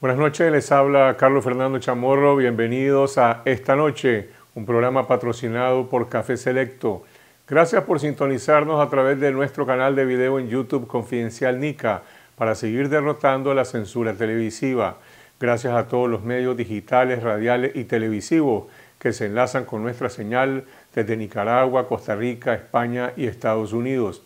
Buenas noches, les habla Carlos Fernando Chamorro. Bienvenidos a Esta Noche, un programa patrocinado por Café Selecto. Gracias por sintonizarnos a través de nuestro canal de video en YouTube Confidencial Nica para seguir derrotando la censura televisiva. Gracias a todos los medios digitales, radiales y televisivos que se enlazan con nuestra señal desde Nicaragua, Costa Rica, España y Estados Unidos.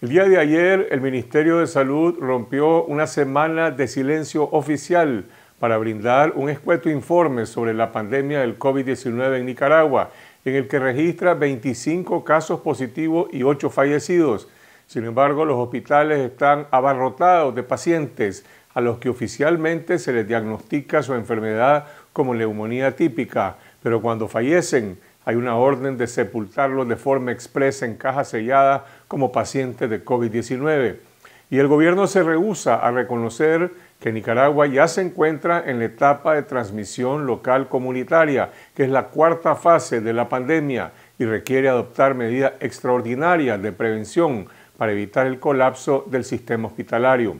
El día de ayer, el Ministerio de Salud rompió una semana de silencio oficial para brindar un escueto informe sobre la pandemia del COVID-19 en Nicaragua, en el que registra 25 casos positivos y 8 fallecidos. Sin embargo, los hospitales están abarrotados de pacientes a los que oficialmente se les diagnostica su enfermedad como neumonía típica, pero cuando fallecen, hay una orden de sepultarlos de forma expresa en caja sellada como pacientes de COVID-19. Y el gobierno se rehúsa a reconocer que Nicaragua ya se encuentra en la etapa de transmisión local comunitaria, que es la cuarta fase de la pandemia y requiere adoptar medidas extraordinarias de prevención para evitar el colapso del sistema hospitalario.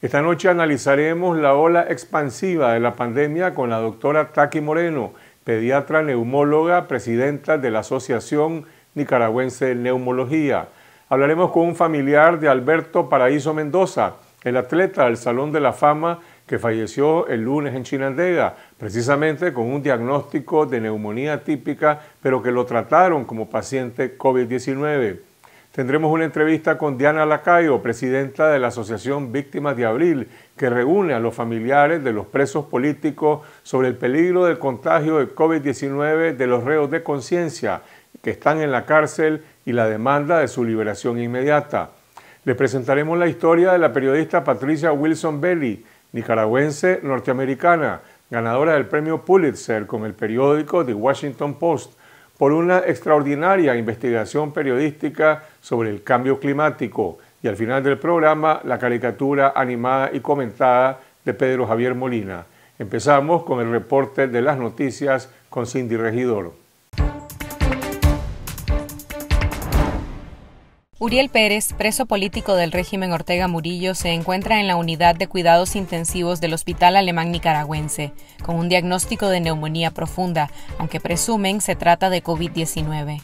Esta noche analizaremos la ola expansiva de la pandemia con la doctora Taqui Moreno, pediatra neumóloga, presidenta de la Asociación Nicaragüense de Neumología. Hablaremos con un familiar de Alberto Paraíso Mendoza, el atleta del Salón de la Fama que falleció el lunes en Chinandega, precisamente con un diagnóstico de neumonía típica, pero que lo trataron como paciente COVID-19. Tendremos una entrevista con Diana Lacayo, presidenta de la Asociación Víctimas de Abril, que reúne a los familiares de los presos políticos sobre el peligro del contagio de COVID-19 de los reos de conciencia que están en la cárcel y la demanda de su liberación inmediata. Les presentaremos la historia de la periodista Patricia Wilson Berry, nicaragüense norteamericana, ganadora del premio Pulitzer con el periódico The Washington Post, por una extraordinaria investigación periodística sobre el cambio climático. Y al final del programa, la caricatura animada y comentada de Pedro Javier Molina. Empezamos con el reporte de las noticias con Cindy Regidor. Uriel Pérez, preso político del régimen Ortega Murillo, se encuentra en la unidad de cuidados intensivos del Hospital Alemán Nicaragüense, con un diagnóstico de neumonía profunda, aunque presumen se trata de COVID-19.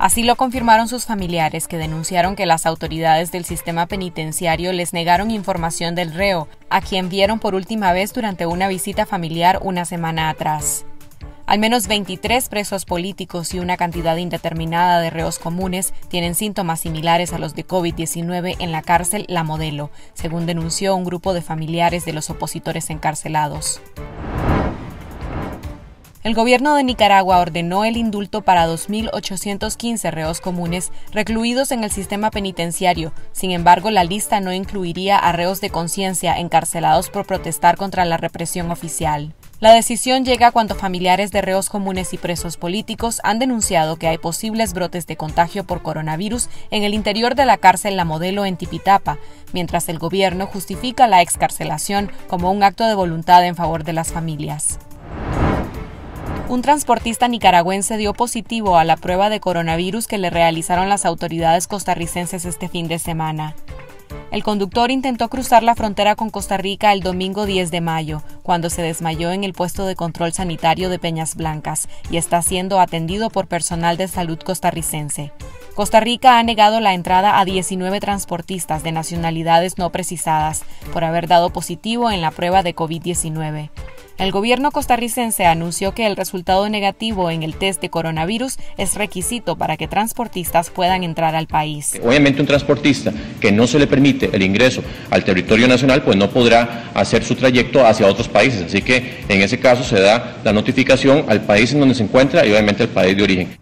Así lo confirmaron sus familiares, que denunciaron que las autoridades del sistema penitenciario les negaron información del reo, a quien vieron por última vez durante una visita familiar una semana atrás. Al menos 23 presos políticos y una cantidad indeterminada de reos comunes tienen síntomas similares a los de COVID-19 en la cárcel La Modelo, según denunció un grupo de familiares de los opositores encarcelados. El gobierno de Nicaragua ordenó el indulto para 2.815 reos comunes recluidos en el sistema penitenciario. Sin embargo, la lista no incluiría a reos de conciencia encarcelados por protestar contra la represión oficial. La decisión llega cuando familiares de reos comunes y presos políticos han denunciado que hay posibles brotes de contagio por coronavirus en el interior de la cárcel La Modelo en Tipitapa, mientras el gobierno justifica la excarcelación como un acto de voluntad en favor de las familias. Un transportista nicaragüense dio positivo a la prueba de coronavirus que le realizaron las autoridades costarricenses este fin de semana. El conductor intentó cruzar la frontera con Costa Rica el domingo 10 de mayo, cuando se desmayó en el puesto de control sanitario de Peñas Blancas y está siendo atendido por personal de salud costarricense. Costa Rica ha negado la entrada a 19 transportistas de nacionalidades no precisadas por haber dado positivo en la prueba de COVID-19. El gobierno costarricense anunció que el resultado negativo en el test de coronavirus es requisito para que transportistas puedan entrar al país. Obviamente un transportista que no se le permite el ingreso al territorio nacional, pues no podrá hacer su trayecto hacia otros países. Así que en ese caso se da la notificación al país en donde se encuentra y obviamente al país de origen.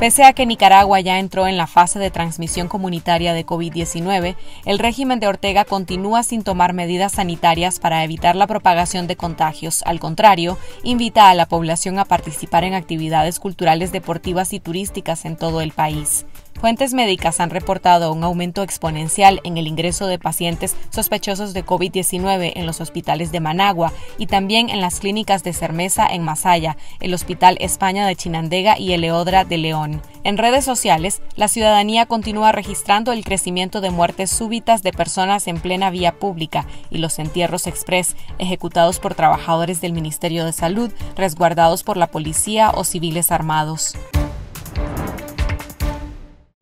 Pese a que Nicaragua ya entró en la fase de transmisión comunitaria de COVID-19, el régimen de Ortega continúa sin tomar medidas sanitarias para evitar la propagación de contagios. Al contrario, invita a la población a participar en actividades culturales, deportivas y turísticas en todo el país. Fuentes médicas han reportado un aumento exponencial en el ingreso de pacientes sospechosos de COVID-19 en los hospitales de Managua y también en las clínicas de Cermesa en Masaya, el Hospital España de Chinandega y Eleodra de León. En redes sociales, la ciudadanía continúa registrando el crecimiento de muertes súbitas de personas en plena vía pública y los entierros express ejecutados por trabajadores del Ministerio de Salud, resguardados por la policía o civiles armados.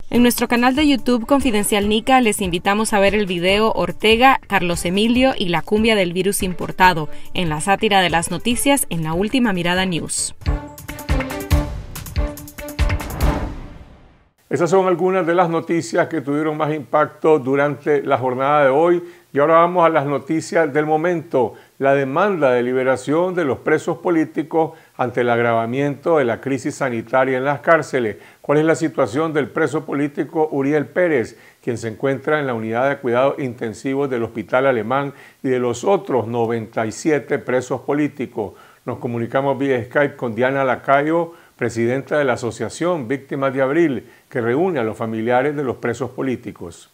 En nuestro canal de YouTube Confidencial Nica les invitamos a ver el video Ortega, Carlos Emilio y la cumbia del virus importado, en la sátira de las noticias en La Última Mirada News. Esas son algunas de las noticias que tuvieron más impacto durante la jornada de hoy. Y ahora vamos a las noticias del momento. La demanda de liberación de los presos políticos ante el agravamiento de la crisis sanitaria en las cárceles. ¿Cuál es la situación del preso político Uriel Pérez, quien se encuentra en la unidad de cuidados intensivos del Hospital Alemán y de los otros 97 presos políticos? Nos comunicamos vía Skype con Diana Lacayo, presidenta de la Asociación Víctimas de Abril, que reúne a los familiares de los presos políticos.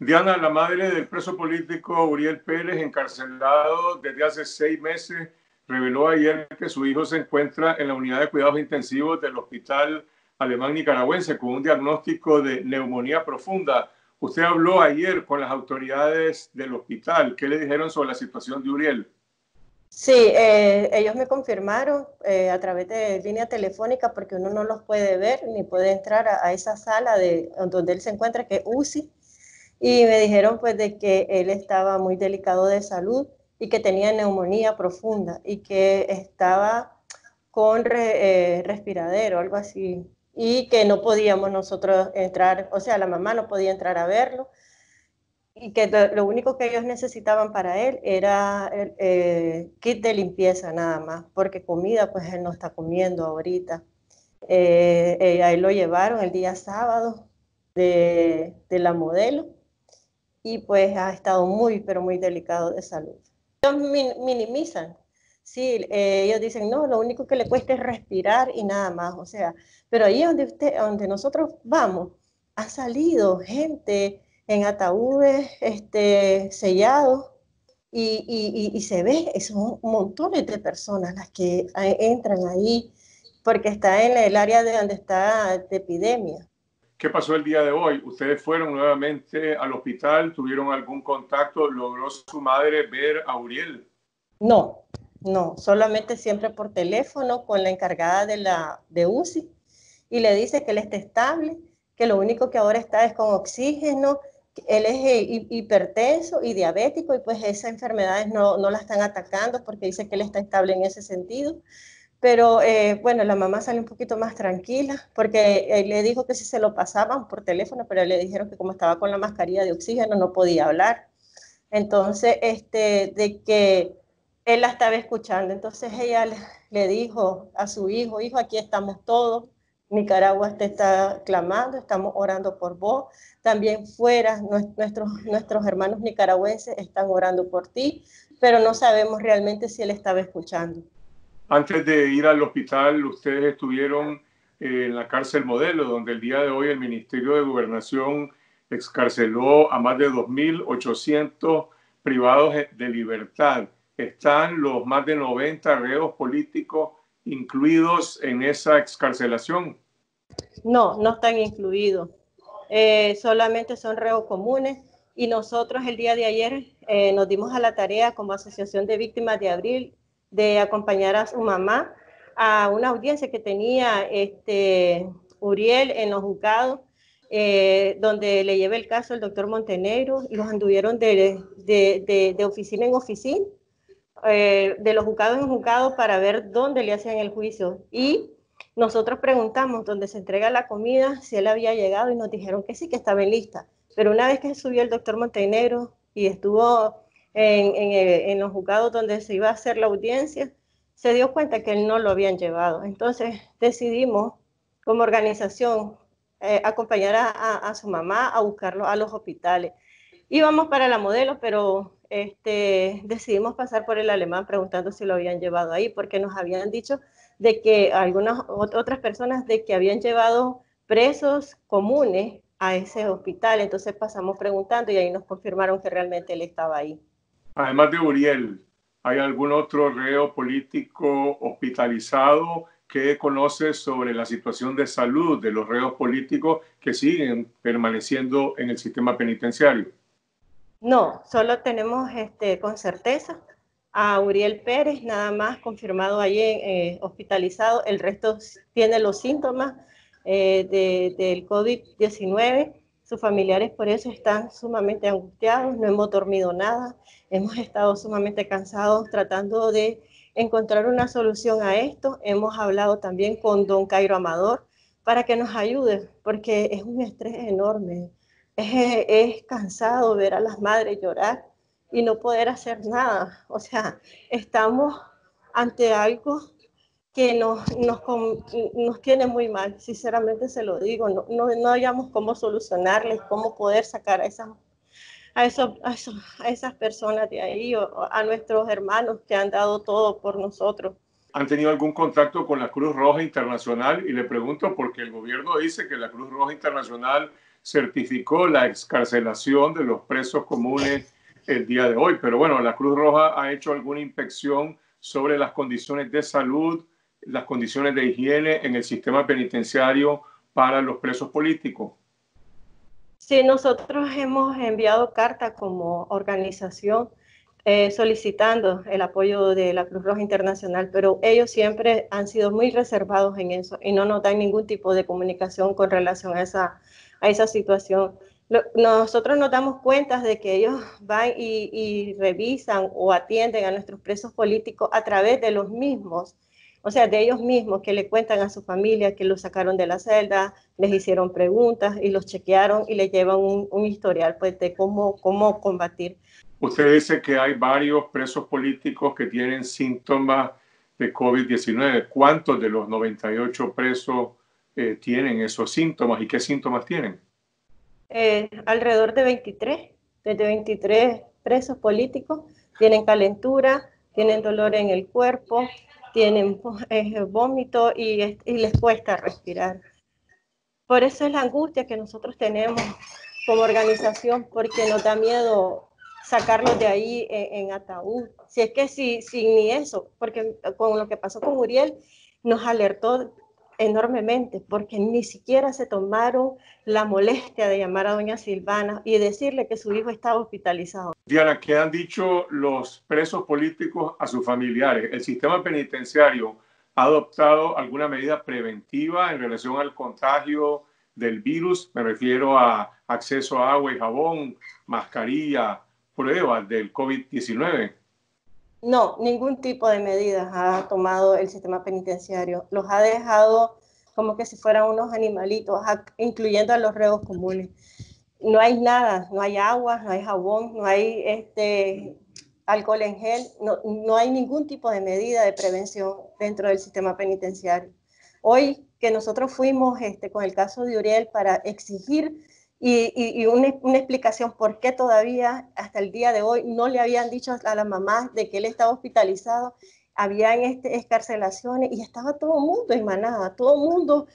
Diana, la madre del preso político Uriel Pérez, encarcelado desde hace 6 meses, reveló ayer que su hijo se encuentra en la unidad de cuidados intensivos del Hospital Alemán Nicaragüense con un diagnóstico de neumonía profunda. Usted habló ayer con las autoridades del hospital. ¿Qué le dijeron sobre la situación de Uriel? Sí, ellos me confirmaron a través de línea telefónica, porque uno no los puede ver ni puede entrar a esa sala donde él se encuentra, que es UCI. Y me dijeron pues de que él estaba muy delicado de salud y que tenía neumonía profunda y que estaba con respiradero, algo así, y que no podíamos nosotros entrar, o sea, la mamá no podía entrar a verlo, y que lo único que ellos necesitaban para él era kit de limpieza nada más, porque comida pues él no está comiendo ahorita. A él lo llevaron el día sábado de La Modelo, y pues ha estado muy, pero muy delicado de salud. Ellos minimizan, sí, ellos dicen, no, lo único que le cuesta es respirar y nada más, o sea, pero ahí donde nosotros vamos, ha salido gente en ataúdes sellados, y se ve, son montones de personas las que entran ahí, porque está en el área de donde está la epidemia. ¿Qué pasó el día de hoy? Ustedes fueron nuevamente al hospital, ¿tuvieron algún contacto? ¿Logró su madre ver a Uriel? No, no, solamente siempre por teléfono con la encargada de UCI, y le dice que él está estable, que lo único que ahora está es con oxígeno, él es hipertenso y diabético, y pues esas enfermedades no la están atacando porque dice que él está estable en ese sentido. Pero bueno, la mamá sale un poquito más tranquila porque él le dijo que si se lo pasaban por teléfono, pero le dijeron que como estaba con la mascarilla de oxígeno no podía hablar. Entonces, de que él la estaba escuchando. Entonces ella le dijo a su hijo, hijo, aquí estamos todos, Nicaragua te está clamando, estamos orando por vos. También fuera, nuestros hermanos nicaragüenses están orando por ti, pero no sabemos realmente si él estaba escuchando. Antes de ir al hospital, ustedes estuvieron en la cárcel Modelo, donde el día de hoy el Ministerio de Gobernación excarceló a más de 2.800 privados de libertad. ¿Están los más de 90 reos políticos incluidos en esa excarcelación? No, no están incluidos. Solamente son reos comunes. Y nosotros el día de ayer nos dimos a la tarea como Asociación de Víctimas de Abril de acompañar a su mamá a una audiencia que tenía Uriel en los juzgados, donde le llevé el caso al doctor Montenegro, y los anduvieron de oficina en oficina, de los juzgados en juzgados, para ver dónde le hacían el juicio. Y nosotros preguntamos dónde se entrega la comida, si él había llegado, y nos dijeron que sí, que estaba en lista. Pero una vez que subió el doctor Montenegro y estuvo en los juzgados donde se iba a hacer la audiencia, se dio cuenta que él no lo habían llevado. Entonces decidimos como organización acompañar a su mamá a buscarlo a los hospitales. Íbamos para La Modelo, pero decidimos pasar por el Alemán preguntando si lo habían llevado ahí, porque nos habían dicho de que algunas otras personas de que habían llevado presos comunes a ese hospital. Entonces pasamos preguntando y ahí nos confirmaron que realmente él estaba ahí. Además de Uriel, ¿hay algún otro reo político hospitalizado? ¿Qué conoces sobre la situación de salud de los reos políticos que siguen permaneciendo en el sistema penitenciario? No, solo tenemos con certeza a Uriel Pérez, nada más confirmado ahí hospitalizado. El resto tiene los síntomas del COVID-19. Sus familiares por eso están sumamente angustiados, no hemos dormido nada, hemos estado sumamente cansados tratando de encontrar una solución a esto. Hemos hablado también con don Cairo Amador para que nos ayude, porque es un estrés enorme. Es cansado ver a las madres llorar y no poder hacer nada. O sea, estamos ante algo que nos tiene muy mal, sinceramente se lo digo. No hayamos cómo solucionarles, cómo poder sacar a esas personas de ahí, o a nuestros hermanos que han dado todo por nosotros. ¿Han tenido algún contacto con la Cruz Roja Internacional? Y le pregunto porque el gobierno dice que la Cruz Roja Internacional certificó la excarcelación de los presos comunes el día de hoy. Pero bueno, ¿la Cruz Roja ha hecho alguna inspección sobre las condiciones de salud, las condiciones de higiene en el sistema penitenciario para los presos políticos? Sí, nosotros hemos enviado carta como organización solicitando el apoyo de la Cruz Roja Internacional, pero ellos siempre han sido muy reservados en eso y no nos dan ningún tipo de comunicación con relación a esa situación. Nosotros nos damos cuenta de que ellos van y revisan o atienden a nuestros presos políticos a través de los mismos. O sea, de ellos mismos, que le cuentan a su familia que los sacaron de la celda, les hicieron preguntas y los chequearon y les llevan un historial pues, de cómo combatir. Usted dice que hay varios presos políticos que tienen síntomas de COVID-19. ¿Cuántos de los 98 presos tienen esos síntomas y qué síntomas tienen? Alrededor de 23. Desde 23 presos políticos tienen calentura, tienen dolor en el cuerpo, tienen vómito y les cuesta respirar. Por eso es la angustia que nosotros tenemos como organización, porque nos da miedo sacarlos de ahí en ataúd. Si es que ni eso, porque con lo que pasó con Uriel nos alertó enormemente, porque ni siquiera se tomaron la molestia de llamar a doña Silvana y decirle que su hijo estaba hospitalizado. Diana, ¿qué han dicho los presos políticos a sus familiares? ¿El sistema penitenciario ha adoptado alguna medida preventiva en relación al contagio del virus? Me refiero a acceso a agua y jabón, mascarilla, pruebas del COVID-19. No, ningún tipo de medidas ha tomado el sistema penitenciario. Los ha dejado como que si fueran unos animalitos, incluyendo a los reos comunes. No hay nada, no hay agua, no hay jabón, no hay alcohol en gel, no hay ningún tipo de medida de prevención dentro del sistema penitenciario. Hoy que nosotros fuimos con el caso de Uriel para exigir y una explicación por qué todavía hasta el día de hoy no le habían dicho a la mamá de que él estaba hospitalizado, habían excarcelaciones y estaba todo el mundo en manada, todo el mundo,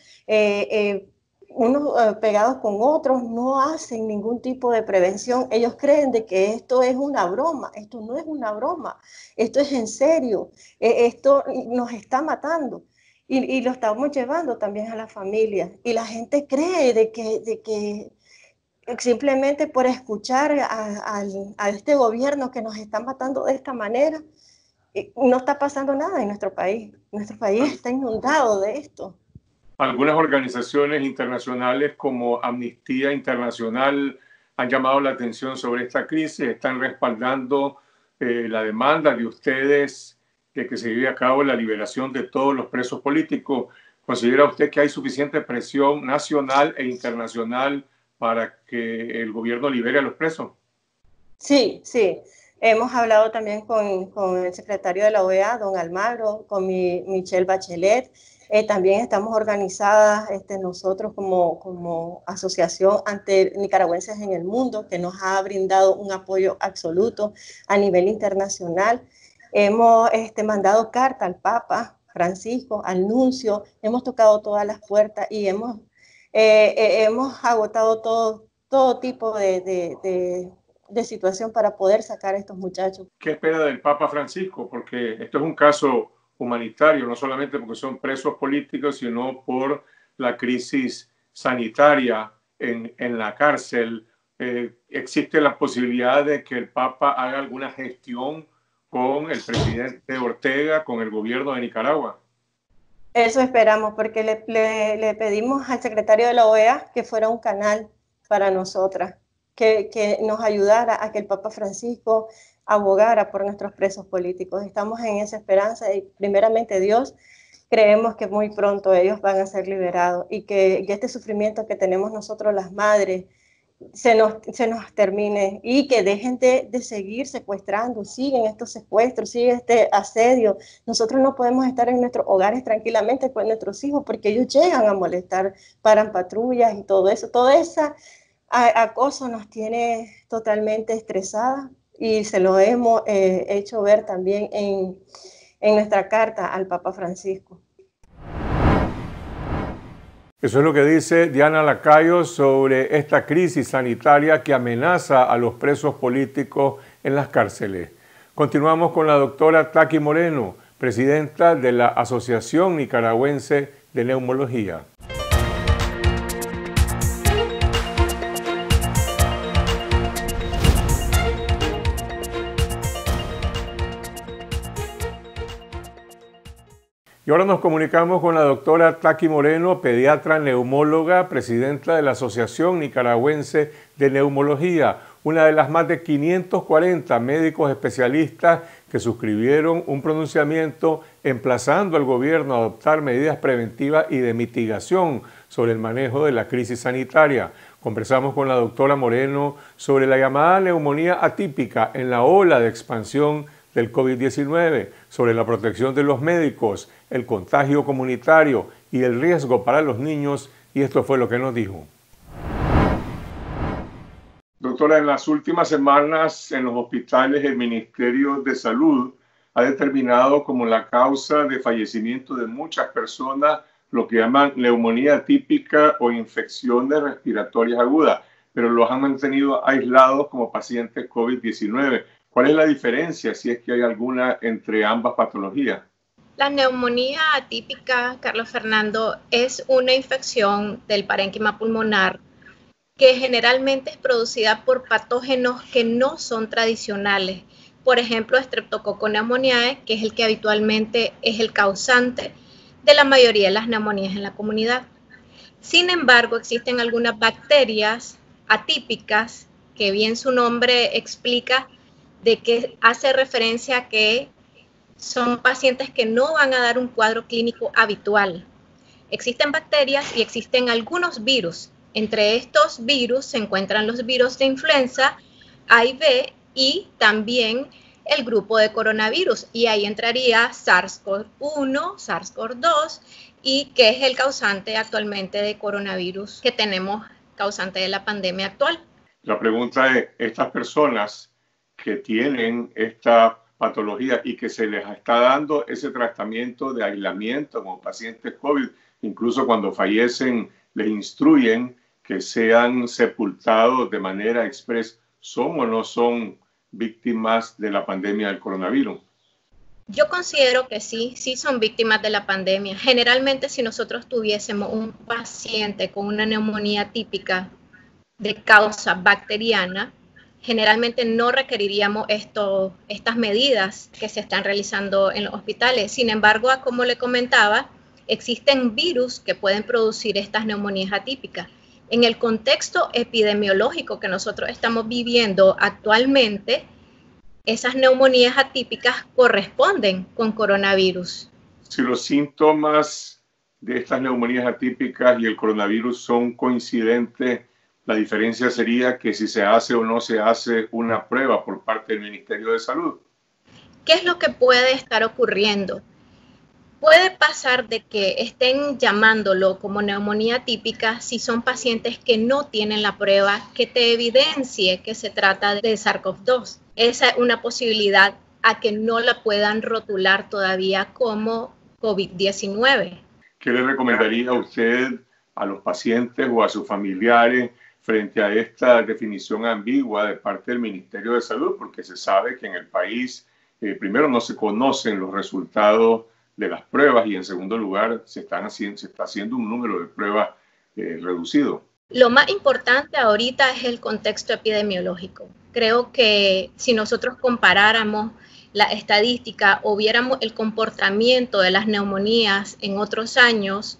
unos pegados con otros, no hacen ningún tipo de prevención. Ellos creen de que esto es una broma, esto no es una broma, esto es en serio, esto nos está matando. Y lo estamos llevando también a la familia. Y la gente cree de que simplemente por escuchar a este gobierno que nos está matando de esta manera, no está pasando nada en nuestro país. Nuestro país está inundado de esto. Algunas organizaciones internacionales como Amnistía Internacional han llamado la atención sobre esta crisis, están respaldando la demanda de ustedes de que se lleve a cabo la liberación de todos los presos políticos. ¿Considera usted que hay suficiente presión nacional e internacional para que el gobierno libere a los presos? Sí. Hemos hablado también con el secretario de la OEA, don Almagro, con Michelle Bachelet. También estamos organizadas nosotros como asociación ante nicaragüenses en el mundo, que nos ha brindado un apoyo absoluto a nivel internacional. Hemos mandado carta al Papa Francisco, al nuncio, hemos tocado todas las puertas y hemos agotado todo tipo de situación para poder sacar a estos muchachos. ¿Qué espera del Papa Francisco? Porque esto es un caso humanitario, no solamente porque son presos políticos, sino por la crisis sanitaria en la cárcel. ¿Existe la posibilidad de que el Papa haga alguna gestión con el presidente Ortega, con el gobierno de Nicaragua? Eso esperamos, porque le pedimos al secretario de la OEA que fuera un canal para nosotras, que nos ayudara a que el Papa Francisco abogara por nuestros presos políticos. Estamos en esa esperanza y primeramente Dios, creemos que muy pronto ellos van a ser liberados y que este sufrimiento que tenemos nosotros las madres se nos termine y que dejen de seguir secuestrando, siguen estos secuestros, sigue este asedio. Nosotros no podemos estar en nuestros hogares tranquilamente con nuestros hijos porque ellos llegan a molestar, paran patrullas y todo eso. Todo ese acoso nos tiene totalmente estresadas y se lo hemos hecho ver también en nuestra carta al Papa Francisco. Eso es lo que dice Diana Lacayo sobre esta crisis sanitaria que amenaza a los presos políticos en las cárceles. Continuamos con la doctora Taqui Moreno, presidenta de la Asociación Nicaragüense de Neumología. Y ahora nos comunicamos con la doctora Taqui Moreno, pediatra neumóloga, presidenta de la Asociación Nicaragüense de Neumología, una de las más de 540 médicos especialistas que suscribieron un pronunciamiento emplazando al gobierno a adoptar medidas preventivas y de mitigación sobre el manejo de la crisis sanitaria. Conversamos con la doctora Moreno sobre la llamada neumonía atípica en la ola de expansión del COVID-19, sobre la protección de los médicos, el contagio comunitario y el riesgo para los niños, y esto fue lo que nos dijo. Doctora, en las últimas semanas en los hospitales el Ministerio de Salud ha determinado como la causa de fallecimiento de muchas personas lo que llaman neumonía atípica o infecciones respiratorias agudas, pero los han mantenido aislados como pacientes COVID-19. ¿Cuál es la diferencia, si es que hay alguna, entre ambas patologías? La neumonía atípica, Carlos Fernando, es una infección del parénquima pulmonar que generalmente es producida por patógenos que no son tradicionales. Por ejemplo, Streptococcus pneumoniae, que es el que habitualmente es el causante de la mayoría de las neumonías en la comunidad. Sin embargo, existen algunas bacterias atípicas, que bien su nombre explica, de que hace referencia a que son pacientes que no van a dar un cuadro clínico habitual. Existen bacterias y existen algunos virus. Entre estos virus se encuentran los virus de influenza A y B y también el grupo de coronavirus. Y ahí entraría SARS-CoV-1, SARS-CoV-2 y que es el causante actualmente de coronavirus que tenemos, causante de la pandemia actual. La pregunta es, ¿estas personas que tienen esta patología y que se les está dando ese tratamiento de aislamiento como pacientes COVID, incluso cuando fallecen les instruyen que sean sepultados de manera expresa, son o no son víctimas de la pandemia del coronavirus? Yo considero que sí son víctimas de la pandemia. Generalmente, si nosotros tuviésemos un paciente con una neumonía típica de causa bacteriana, generalmente no requeriríamos estas medidas que se están realizando en los hospitales. Sin embargo, como le comentaba, existen virus que pueden producir estas neumonías atípicas. En el contexto epidemiológico que nosotros estamos viviendo actualmente, esas neumonías atípicas corresponden con coronavirus. Si los síntomas de estas neumonías atípicas y el coronavirus son coincidentes, la diferencia sería que si se hace o no se hace una prueba por parte del Ministerio de Salud. ¿Qué es lo que puede estar ocurriendo? Puede pasar de que estén llamándolo como neumonía típica si son pacientes que no tienen la prueba que te evidencie que se trata de SARS-CoV-2. Esa es una posibilidad a que no la puedan rotular todavía como COVID-19. ¿Qué le recomendaría a usted a los pacientes o a sus familiares frente a esta definición ambigua de parte del Ministerio de Salud? Porque se sabe que en el país, primero, no se conocen los resultados de las pruebas y, en segundo lugar, se está haciendo un número de pruebas reducido. Lo más importante ahorita es el contexto epidemiológico. Creo que si nosotros comparáramos la estadística o viéramos el comportamiento de las neumonías en otros años,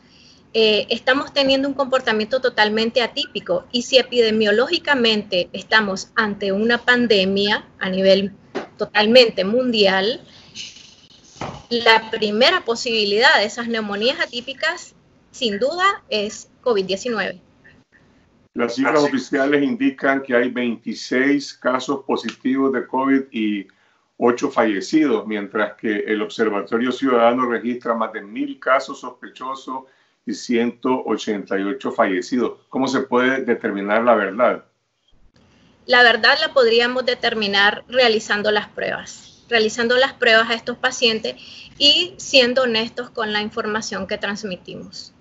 estamos teniendo un comportamiento totalmente atípico. Y si epidemiológicamente estamos ante una pandemia a nivel totalmente mundial, la primera posibilidad de esas neumonías atípicas, sin duda, es COVID-19. Las cifras oficiales indican que hay 26 casos positivos de COVID y 8 fallecidos, mientras que el Observatorio Ciudadano registra más de 1.000 casos sospechosos y 188 fallecidos. ¿Cómo se puede determinar la verdad? La verdad la podríamos determinar realizando las pruebas a estos pacientes y siendo honestos con la información que transmitimos.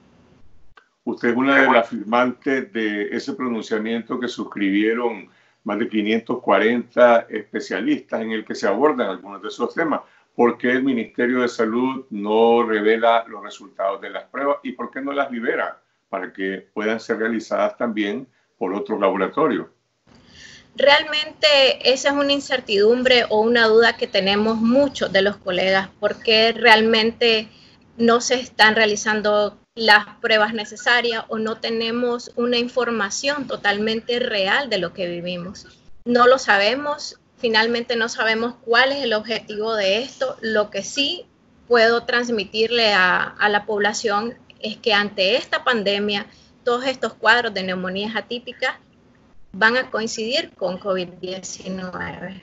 Usted es una de las firmantes de ese pronunciamiento que suscribieron más de 540 especialistas en el que se abordan algunos de esos temas. ¿Por qué el Ministerio de Salud no revela los resultados de las pruebas y por qué no las libera para que puedan ser realizadas también por otros laboratorios? Realmente esa es una incertidumbre o una duda que tenemos muchos de los colegas, porque realmente no se están realizando las pruebas necesarias o no tenemos una información totalmente real de lo que vivimos. No lo sabemos, finalmente no sabemos cuál es el objetivo de esto. Lo que sí puedo transmitirle a la población es que ante esta pandemia, todos estos cuadros de neumonías atípicas van a coincidir con COVID-19.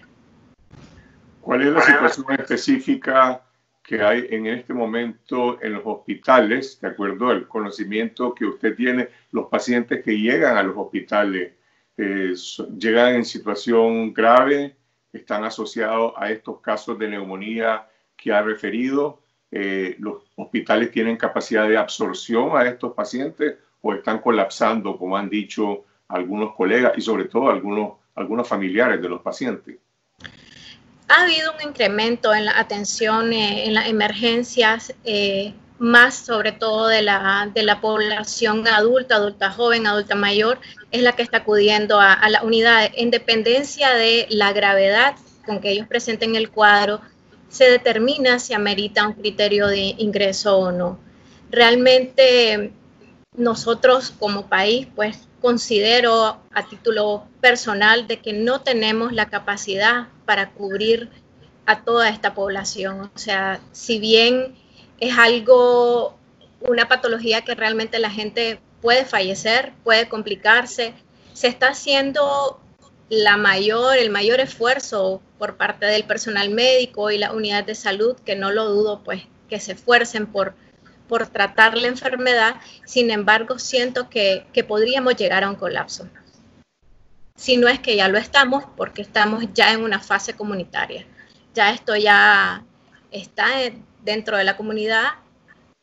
¿Cuál es la situación específica que hay en este momento en los hospitales, de acuerdo al conocimiento que usted tiene? Los pacientes que llegan a los hospitales, ¿llegan en situación grave? ¿Están asociados a estos casos de neumonía que ha referido? ¿Los hospitales tienen capacidad de absorción a estos pacientes o están colapsando, como han dicho algunos colegas y sobre todo algunos familiares de los pacientes? Ha habido un incremento en la atención en las emergencias, más sobre todo de la población adulta joven, adulta mayor, es la que está acudiendo a las unidades. En dependencia de la gravedad con que ellos presenten el cuadro, se determina si amerita un criterio de ingreso o no. Realmente nosotros como país, pues, considero a título personal de que no tenemos la capacidad para cubrir a toda esta población. O sea, si bien es algo, una patología que realmente la gente puede fallecer, puede complicarse, se está haciendo el mayor esfuerzo por parte del personal médico y la unidad de salud, que no lo dudo, pues, que se esfuercen por tratar la enfermedad. Sin embargo, siento que podríamos llegar a un colapso. Si no es que ya lo estamos, porque estamos ya en una fase comunitaria. Ya esto ya está dentro de la comunidad,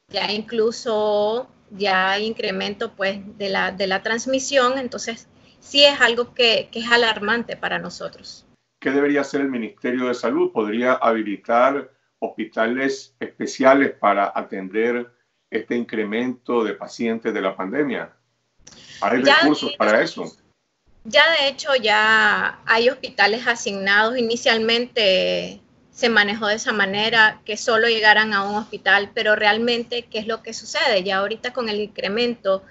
ya incluso ya hay incremento, pues, de la transmisión. Entonces, sí es algo que es alarmante para nosotros. ¿Qué debería hacer el Ministerio de Salud? ¿Podría habilitar hospitales especiales para atender este incremento de pacientes de la pandemia? ¿Hay recursos para eso? Ya de hecho ya hay hospitales asignados. Inicialmente se manejó de esa manera, que solo llegaran a un hospital, pero realmente, ¿qué es lo que sucede? Ya ahorita con el incremento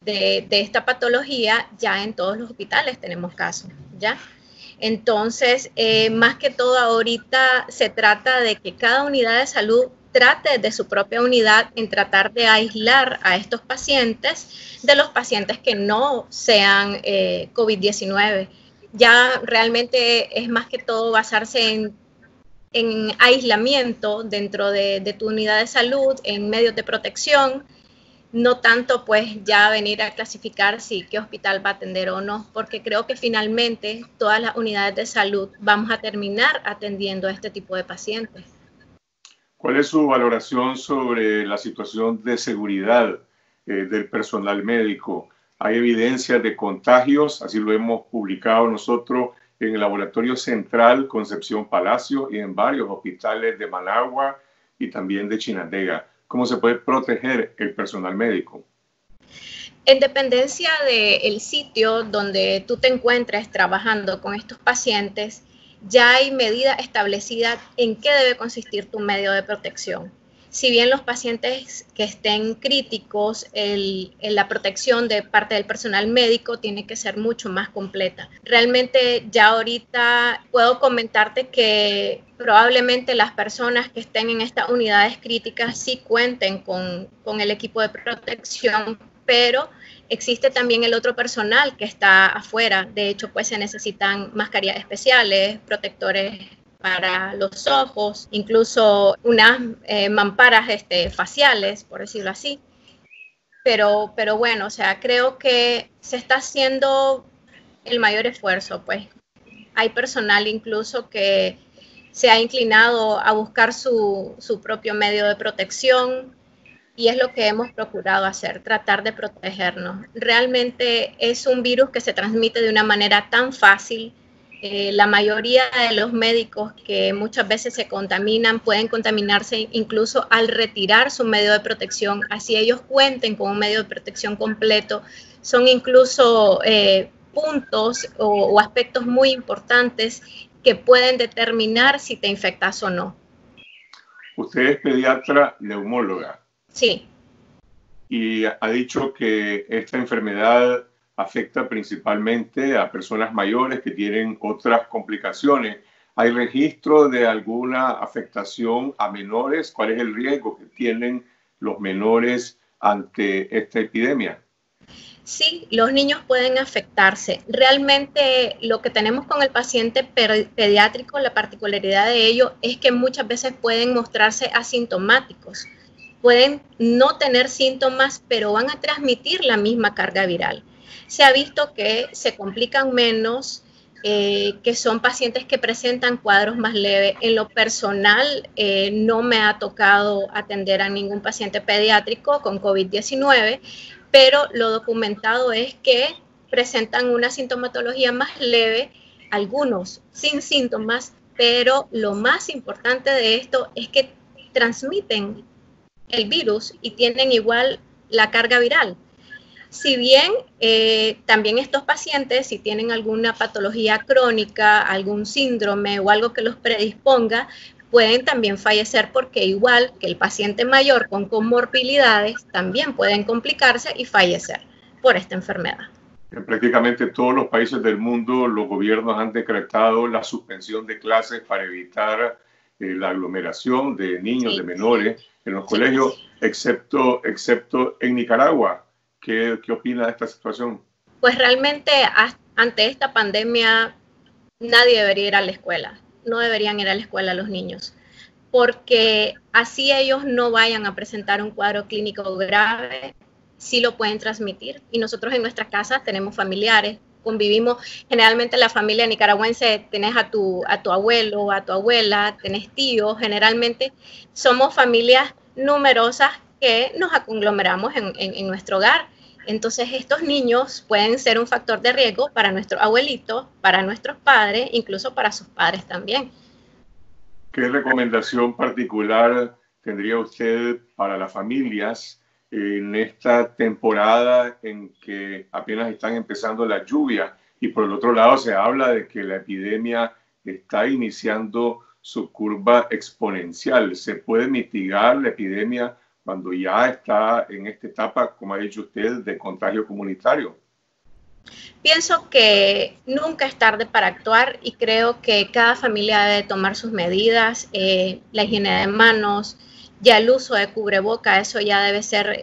de esta patología, ya en todos los hospitales tenemos casos, ¿ya? Entonces, más que todo ahorita se trata de que cada unidad de salud trate de su propia unidad en tratar de aislar a estos pacientes de los pacientes que no sean COVID-19. Ya realmente es más que todo basarse en aislamiento dentro de tu unidad de salud, en medios de protección, no tanto pues ya venir a clasificar si qué hospital va a atender o no, porque creo que finalmente todas las unidades de salud vamos a terminar atendiendo a este tipo de pacientes. ¿Cuál es su valoración sobre la situación de seguridad del personal médico? Hay evidencia de contagios, así lo hemos publicado nosotros en el Laboratorio Central Concepción Palacio y en varios hospitales de Managua y también de Chinandega. ¿Cómo se puede proteger el personal médico? En dependencia del sitio donde tú te encuentres trabajando con estos pacientes, ya hay medida establecida en qué debe consistir tu medio de protección. Si bien los pacientes que estén críticos, la protección de parte del personal médico tiene que ser mucho más completa. Realmente ya ahorita puedo comentarte que probablemente las personas que estén en estas unidades críticas sí cuenten con el equipo de protección, pero existe también el otro personal que está afuera. De hecho, pues se necesitan mascarillas especiales, protectores para los ojos, incluso unas mamparas faciales, por decirlo así. Pero bueno, o sea, creo que se está haciendo el mayor esfuerzo, pues. Hay personal incluso que se ha inclinado a buscar su propio medio de protección y es lo que hemos procurado hacer, tratar de protegernos. Realmente es un virus que se transmite de una manera tan fácil. La mayoría de los médicos que muchas veces se contaminan pueden contaminarse incluso al retirar su medio de protección. Así ellos cuenten con un medio de protección completo. Son incluso puntos o aspectos muy importantes que pueden determinar si te infectas o no. Usted es pediatra neumóloga. Sí. Y ha dicho que esta enfermedad afecta principalmente a personas mayores que tienen otras complicaciones. ¿Hay registro de alguna afectación a menores? ¿Cuál es el riesgo que tienen los menores ante esta epidemia? Sí, los niños pueden afectarse. Realmente lo que tenemos con el paciente pediátrico, la particularidad de ello es que muchas veces pueden mostrarse asintomáticos. Pueden no tener síntomas, pero van a transmitir la misma carga viral. Se ha visto que se complican menos, que son pacientes que presentan cuadros más leves. En lo personal, no me ha tocado atender a ningún paciente pediátrico con COVID-19, pero lo documentado es que presentan una sintomatología más leve, algunos sin síntomas, pero lo más importante de esto es que transmiten el virus y tienen igual la carga viral. Si bien también estos pacientes, si tienen alguna patología crónica, algún síndrome o algo que los predisponga, pueden también fallecer porque igual que el paciente mayor con comorbilidades, también pueden complicarse y fallecer por esta enfermedad. En prácticamente todos los países del mundo, los gobiernos han decretado la suspensión de clases para evitar la aglomeración de niños, sí, de menores en los colegios, sí, excepto en Nicaragua. ¿Qué opina de esta situación? Pues realmente ante esta pandemia nadie debería ir a la escuela. No deberían ir a la escuela los niños, porque así ellos no vayan a presentar un cuadro clínico grave, sí lo pueden transmitir. Y nosotros en nuestras casas tenemos familiares, convivimos. Generalmente la familia nicaragüense tenés a tu abuelo, a tu abuela, tenés tíos. Generalmente somos familias numerosas que nos conglomeramos en nuestro hogar. Entonces estos niños pueden ser un factor de riesgo para nuestros abuelitos, para nuestros padres, incluso para sus padres también. ¿Qué recomendación particular tendría usted para las familias en esta temporada en que apenas están empezando las lluvias? Y por el otro lado se habla de que la epidemia está iniciando su curva exponencial. ¿Se puede mitigar la epidemia cuando ya está en esta etapa, como ha dicho usted, de contagio comunitario? Pienso que nunca es tarde para actuar y creo que cada familia debe tomar sus medidas, la higiene de manos, ya el uso de cubreboca, eso ya debe ser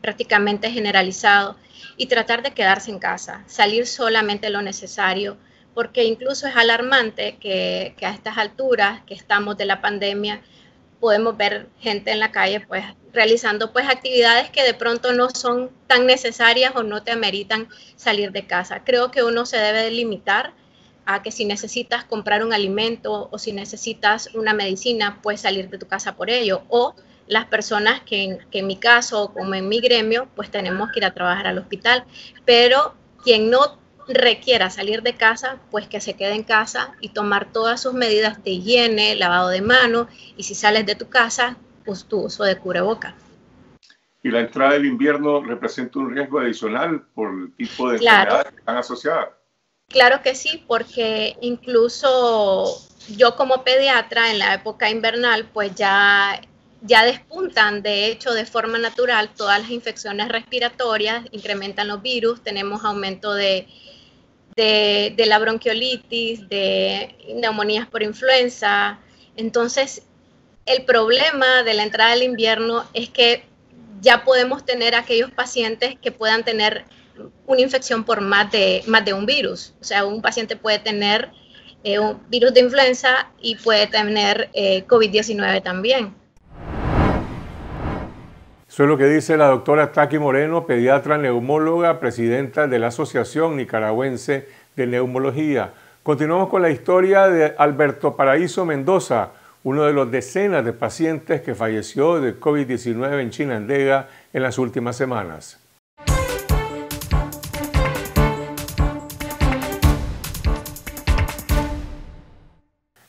prácticamente generalizado y tratar de quedarse en casa, salir solamente lo necesario, porque incluso es alarmante que a estas alturas que estamos de la pandemia podemos ver gente en la calle pues realizando pues actividades que de pronto no son tan necesarias o no te ameritan salir de casa. Creo que uno se debe limitar, a que si necesitas comprar un alimento o si necesitas una medicina, puedes salir de tu casa por ello. O las personas que en mi caso, como en mi gremio, pues tenemos que ir a trabajar al hospital. Pero quien no requiera salir de casa, pues que se quede en casa y tomar todas sus medidas de higiene, lavado de manos, y si sales de tu casa, pues tu uso de cubrebocas. Y la entrada del invierno representa un riesgo adicional por el tipo de enfermedades que están asociadas. Claro que sí, porque incluso yo como pediatra en la época invernal, pues ya despuntan, de hecho, de forma natural todas las infecciones respiratorias, incrementan los virus, tenemos aumento de la bronquiolitis, de neumonías por influenza. Entonces, el problema de la entrada del invierno es que ya podemos tener aquellos pacientes que puedan tener una infección por más de un virus. O sea, un paciente puede tener un virus de influenza y puede tener COVID-19 también. Eso es lo que dice la doctora Taqui Moreno, pediatra neumóloga, presidenta de la Asociación Nicaragüense de Neumología. Continuamos con la historia de Alberto Paraíso Mendoza, uno de los decenas de pacientes que falleció de COVID-19 en Chinandega en las últimas semanas.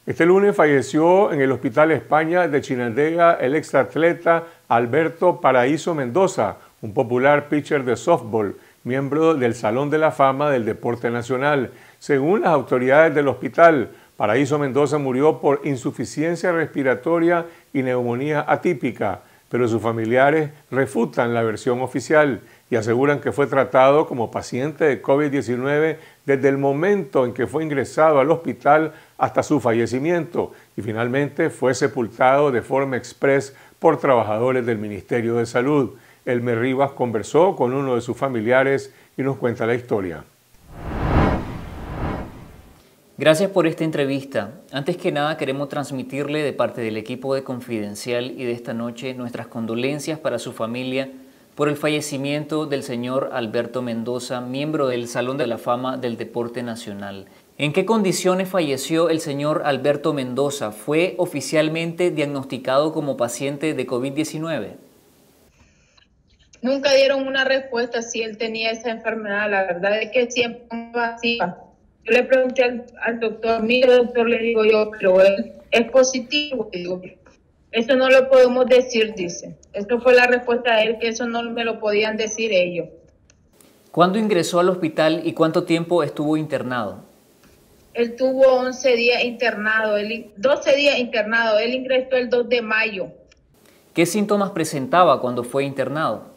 Este lunes falleció en el Hospital España de Chinandega el exatleta Alberto Paraíso Mendoza, un popular pitcher de softball, miembro del Salón de la Fama del Deporte Nacional. Según las autoridades del hospital, Paraíso Mendoza murió por insuficiencia respiratoria y neumonía atípica, pero sus familiares refutan la versión oficial y aseguran que fue tratado como paciente de COVID-19 desde el momento en que fue ingresado al hospital hasta su fallecimiento, y finalmente fue sepultado de forma express por trabajadores del Ministerio de Salud. Elmer Rivas conversó con uno de sus familiares y nos cuenta la historia. Gracias por esta entrevista. Antes que nada queremos transmitirle de parte del equipo de Confidencial y de Esta Noche nuestras condolencias para su familia por el fallecimiento del señor Alberto Mendoza, miembro del Salón de la Fama del Deporte Nacional. ¿En qué condiciones falleció el señor Alberto Mendoza? ¿Fue oficialmente diagnosticado como paciente de COVID-19? Nunca dieron una respuesta si él tenía esa enfermedad. La verdad es que siempre fue así. Yo le pregunté al doctor, mire doctor, le digo yo, pero él es positivo. Digo, eso no lo podemos decir, dice. Esto fue la respuesta de él, que eso no me lo podían decir ellos. ¿Cuándo ingresó al hospital y cuánto tiempo estuvo internado? Él tuvo 11 días internado, 12 días internado. Él ingresó el 2 de mayo. ¿Qué síntomas presentaba cuando fue internado?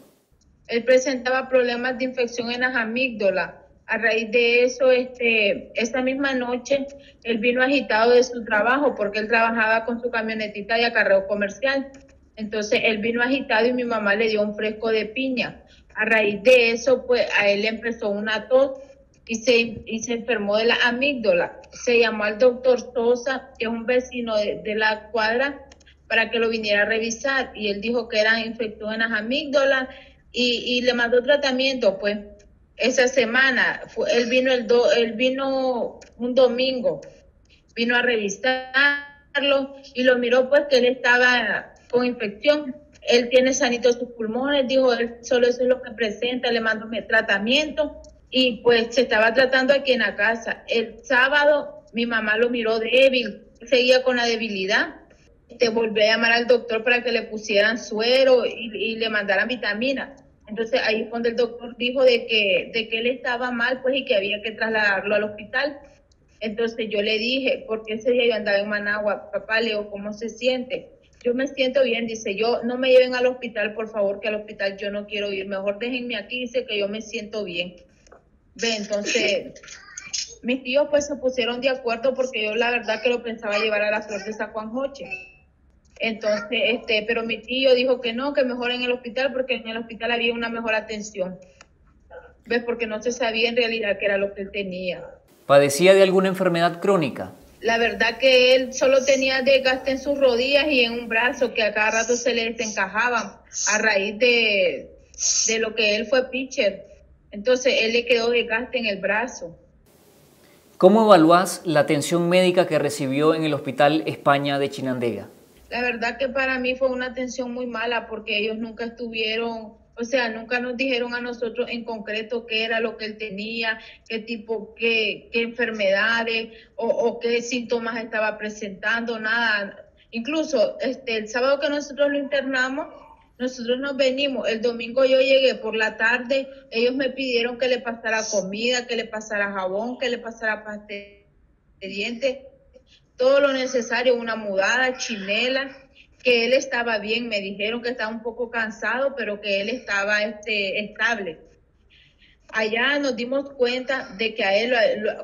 Él presentaba problemas de infección en las amígdalas. A raíz de eso, esa misma noche, él vino agitado de su trabajo porque él trabajaba con su camionetita de acarreo comercial. Entonces, él vino agitado y mi mamá le dio un fresco de piña. A raíz de eso, pues, a él le empezó una tos y se enfermó de la amígdala. Se llamó al doctor Sosa, que es un vecino de la cuadra, para que lo viniera a revisar. Y él dijo que eran infección en las amígdalas y le mandó tratamiento, pues. Esa semana, él vino un domingo, vino a revisarlo y lo miró pues que él estaba con infección. Él tiene sanitos sus pulmones, dijo él, solo eso es lo que presenta, le mandó tratamiento y pues se estaba tratando aquí en la casa. El sábado mi mamá lo miró débil, seguía con la debilidad. Volví a llamar al doctor para que le pusieran suero y le mandaran vitaminas. Entonces ahí fue donde el doctor dijo de que él estaba mal pues y que había que trasladarlo al hospital. Entonces yo le dije, porque ese día yo andaba en Managua, papá, le digo, ¿cómo se siente? Yo me siento bien, dice, yo no me lleven al hospital, por favor, que al hospital yo no quiero ir, mejor déjenme aquí, dice que yo me siento bien. Ve, entonces mis tíos pues se pusieron de acuerdo porque yo la verdad que lo pensaba llevar a la Flor de Sacuanjoche. Entonces, pero mi tío dijo que no, que mejor en el hospital, porque en el hospital había una mejor atención. ¿Ves? Porque no se sabía en realidad qué era lo que él tenía. ¿Padecía de alguna enfermedad crónica? La verdad que él solo tenía desgaste en sus rodillas y en un brazo que a cada rato se le desencajaban a raíz de lo que él fue pitcher. Entonces, él le quedó desgaste en el brazo. ¿Cómo evaluás la atención médica que recibió en el Hospital España de Chinandega? La verdad que para mí fue una atención muy mala porque ellos nunca estuvieron, o sea, nunca nos dijeron a nosotros en concreto qué era lo que él tenía, qué tipo, qué enfermedades o qué síntomas estaba presentando, nada. Incluso el sábado que nosotros lo internamos, nosotros nos venimos, el domingo yo llegué por la tarde, ellos me pidieron que le pasara comida, que le pasara jabón, que le pasara pasta de dientes, todo lo necesario, una mudada, chinela, que él estaba bien, me dijeron que estaba un poco cansado, pero que él estaba estable. Allá nos dimos cuenta de que a él,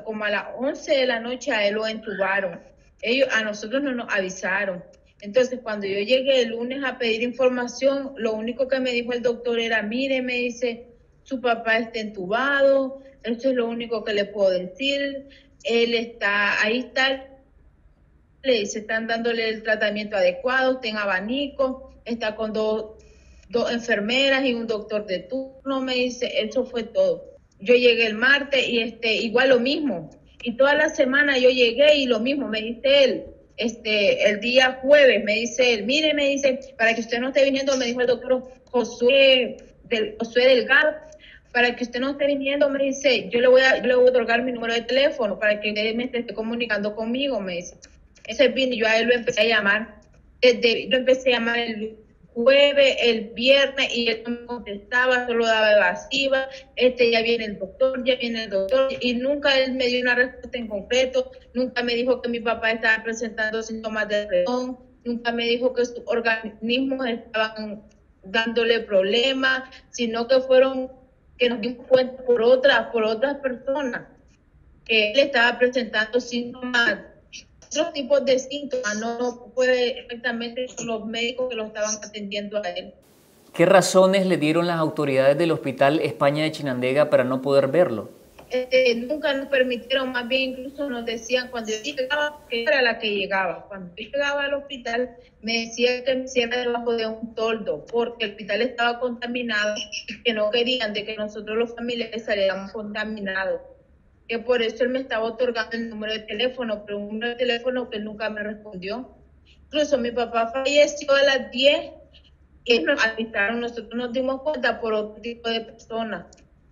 como a las 11 de la noche, a él lo entubaron. Ellos a nosotros no nos avisaron. Entonces, cuando yo llegué el lunes a pedir información, lo único que me dijo el doctor era, mire, me dice, su papá está entubado, esto es lo único que le puedo decir, él está, ahí está, se están dándole el tratamiento adecuado, está en abanico, está con dos enfermeras y un doctor de turno, me dice, eso fue todo. Yo llegué el martes y igual lo mismo, y toda la semana yo llegué y lo mismo, me dice él. El día jueves me dice él, mire, me dice, para que usted no esté viniendo, me dijo el doctor Josué Delgado, para que usted no esté viniendo, me dice, yo le voy a otorgar mi número de teléfono para que me esté comunicando conmigo, me dice. Ese vino, yo a él lo empecé a llamar, el jueves, el viernes, y él no me contestaba, solo daba evasiva, ya viene el doctor, y nunca él me dio una respuesta en concreto, nunca me dijo que mi papá estaba presentando síntomas de retón, nunca me dijo que sus organismos estaban dándole problemas, sino que fueron, que nos dimos cuenta por otras personas, que él estaba presentando síntomas, otros tipos de síntomas, no puede exactamente los médicos que lo estaban atendiendo a él. ¿Qué razones le dieron las autoridades del Hospital España de Chinandega para no poder verlo? Nunca nos permitieron, más bien incluso nos decían, cuando yo llegaba, que era la que llegaba. Cuando yo llegaba al hospital, me decían que me hiciera debajo de un toldo, porque el hospital estaba contaminado y que no querían de que nosotros los familiares saliéramos contaminados. Que por eso él me estaba otorgando el número de teléfono, pero un número de teléfono que nunca me respondió. Incluso mi papá falleció a las 10, y nos avisaron, nosotros nos dimos cuenta por otro tipo de personas,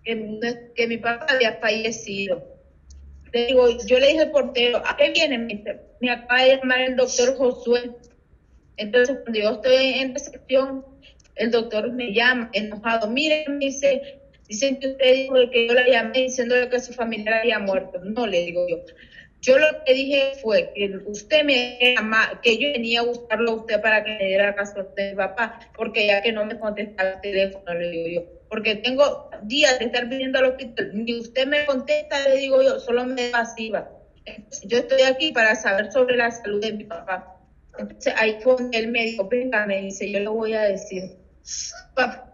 que mi papá había fallecido. Le digo, yo le dije al portero, ¿a qué viene? Me acaba de llamar el doctor Josué. Entonces, cuando yo estoy en recepción, el doctor me llama, enojado, mire, me dice, dicen que usted dijo que yo la llamé diciéndole que su familia había muerto. No, le digo yo. Yo lo que dije fue que usted me llamaba, que yo venía a buscarlo a usted para que me diera razón de mi papá, porque ya que no me contestaba el teléfono, le digo yo. Porque tengo días de estar viniendo al hospital, ni usted me contesta, le digo yo, solo me pasiva. Entonces, yo estoy aquí para saber sobre la salud de mi papá. Entonces ahí fue donde él me dijo, venga, me dice, yo le voy a decir, papá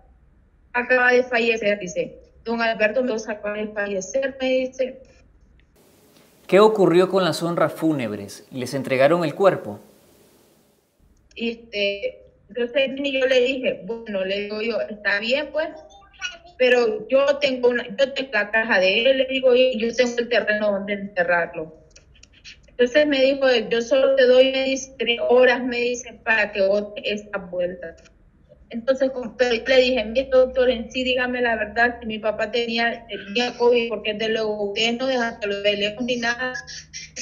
acaba de fallecer, dice. Don Alberto Mendoza acaba de fallecer, me dice. ¿Qué ocurrió con las honras fúnebres? ¿Les entregaron el cuerpo? Entonces yo le dije, bueno, le digo yo, está bien pues, pero yo tengo la caja de él, le digo yo tengo el terreno donde enterrarlo. Entonces me dijo, yo solo te doy, me dice, 3 horas, me dice, para que vote esta vuelta. Entonces le dije, mire doctor, en sí dígame la verdad, si mi papá tenía COVID, porque desde luego ustedes no dejan que lo velemos ni nada,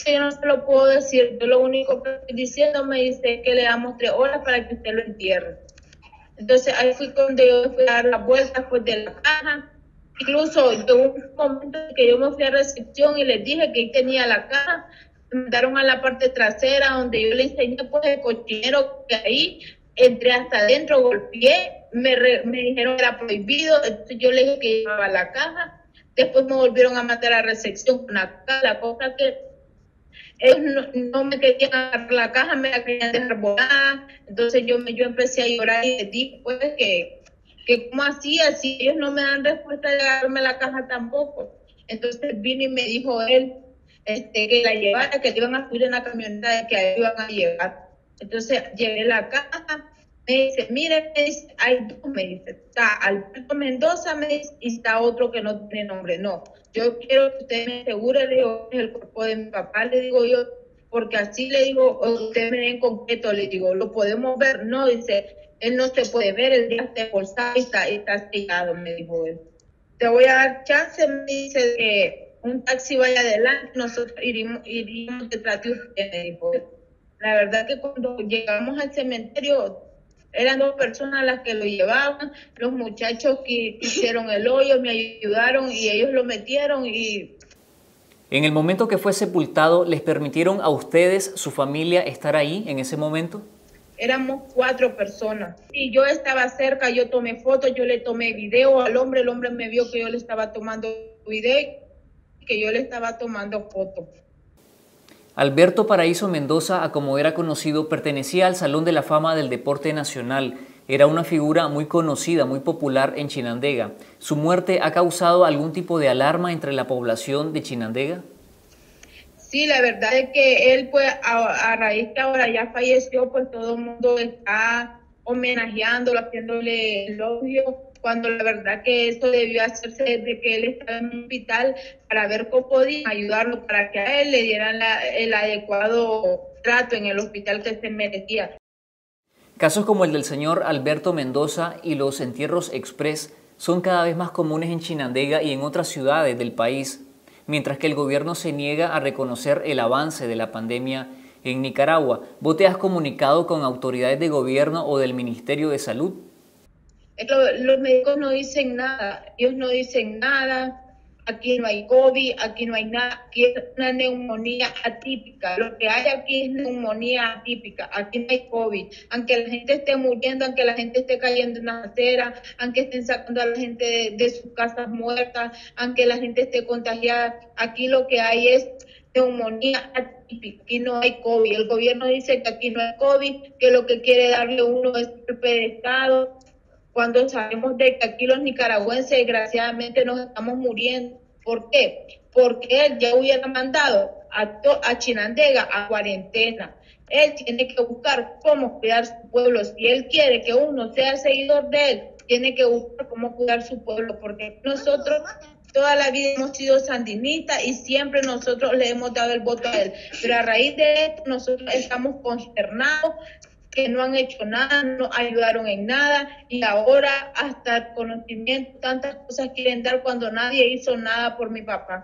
yo no se lo puedo decir, yo lo único que estoy diciendo me dice que le damos 3 horas para que usted lo entierre. Entonces ahí fui donde yo fui a dar las vueltas pues, de la caja, incluso hubo un momento que yo me fui a recepción y les dije que ahí tenía la caja, me mandaron a la parte trasera donde yo le enseñé pues el cochinero que ahí. Entré hasta adentro, golpeé, me dijeron que era prohibido, entonces yo le dije que llevaba la caja, después me volvieron a mandar a recepción con la caja, la cosa que ellos no me querían agarrar la caja, me la querían dejar volada, entonces yo empecé a llorar y les dije pues que cómo hacía, si ellos no me dan respuesta de agarrarme la caja tampoco. Entonces vino y me dijo él que la llevara, que le iban a subir en la camioneta, de que a él iban a llevar. Entonces llevé la caja, Me dice, mire, me dice, hay dos, me dice, está Alberto Mendoza, me dice, y está otro que no tiene nombre. No, yo quiero que usted me asegure, le digo, es el cuerpo de mi papá, le digo yo, porque así le digo, usted me dé en concreto, le digo, ¿lo podemos ver? No, dice, él no se puede ver, él ya está forzado y está sellado, me dijo él. Te voy a dar chance, me dice, que un taxi vaya adelante, nosotros iríamos detrás de usted, me dijo él. La verdad que cuando llegamos al cementerio, eran dos personas las que lo llevaban, los muchachos que hicieron el hoyo me ayudaron y ellos lo metieron. Y en el momento que fue sepultado, ¿les permitieron a ustedes, su familia, estar ahí en ese momento? Éramos cuatro personas y yo estaba cerca, yo tomé fotos, yo le tomé video al hombre, el hombre me vio que yo le estaba tomando video y que yo le estaba tomando fotos. Alberto Paraíso Mendoza, a como era conocido, pertenecía al Salón de la Fama del Deporte Nacional. Era una figura muy conocida, muy popular en Chinandega. ¿Su muerte ha causado algún tipo de alarma entre la población de Chinandega? Sí, la verdad es que él, pues, a raíz que ahora ya falleció, pues todo el mundo está homenajeándolo, haciéndole elogios, cuando la verdad que esto debió hacerse desde que él estaba en un hospital para ver cómo podían ayudarlo para que a él le dieran el adecuado trato en el hospital que se merecía. Casos como el del señor Alberto Mendoza y los entierros express son cada vez más comunes en Chinandega y en otras ciudades del país, mientras que el gobierno se niega a reconocer el avance de la pandemia en Nicaragua. ¿Vos te has comunicado con autoridades de gobierno o del Ministerio de Salud? Los médicos no dicen nada, ellos no dicen nada, aquí no hay COVID, aquí no hay nada, aquí es una neumonía atípica, lo que hay aquí es neumonía atípica, aquí no hay COVID, aunque la gente esté muriendo, aunque la gente esté cayendo en la acera, aunque estén sacando a la gente de sus casas muertas, aunque la gente esté contagiada, aquí lo que hay es neumonía atípica, aquí no hay COVID, el gobierno dice que aquí no hay COVID, que lo que quiere darle uno es golpe de Estado, cuando sabemos de que aquí los nicaragüenses desgraciadamente nos estamos muriendo. ¿Por qué? Porque él ya hubiera mandado a Chinandega a cuarentena. Él tiene que buscar cómo cuidar su pueblo. Si él quiere que uno sea seguidor de él, tiene que buscar cómo cuidar su pueblo, porque nosotros toda la vida hemos sido sandinistas y siempre nosotros le hemos dado el voto a él. Pero a raíz de esto nosotros estamos consternados, que no han hecho nada, no ayudaron en nada y ahora hasta conocimiento, tantas cosas quieren dar cuando nadie hizo nada por mi papá.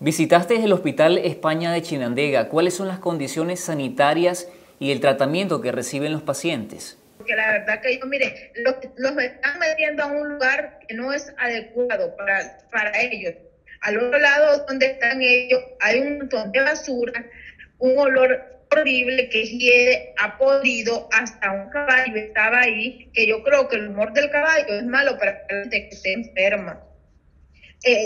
Visitaste el Hospital España de Chinandega. ¿Cuáles son las condiciones sanitarias y el tratamiento que reciben los pacientes? Porque la verdad que yo, mire, los están metiendo a un lugar que no es adecuado para ellos. Al otro lado donde están ellos hay un montón de basura, un olor horrible que hiede, ha podrido, hasta un caballo estaba ahí, que yo creo que el humor del caballo es malo para la gente que esté enferma.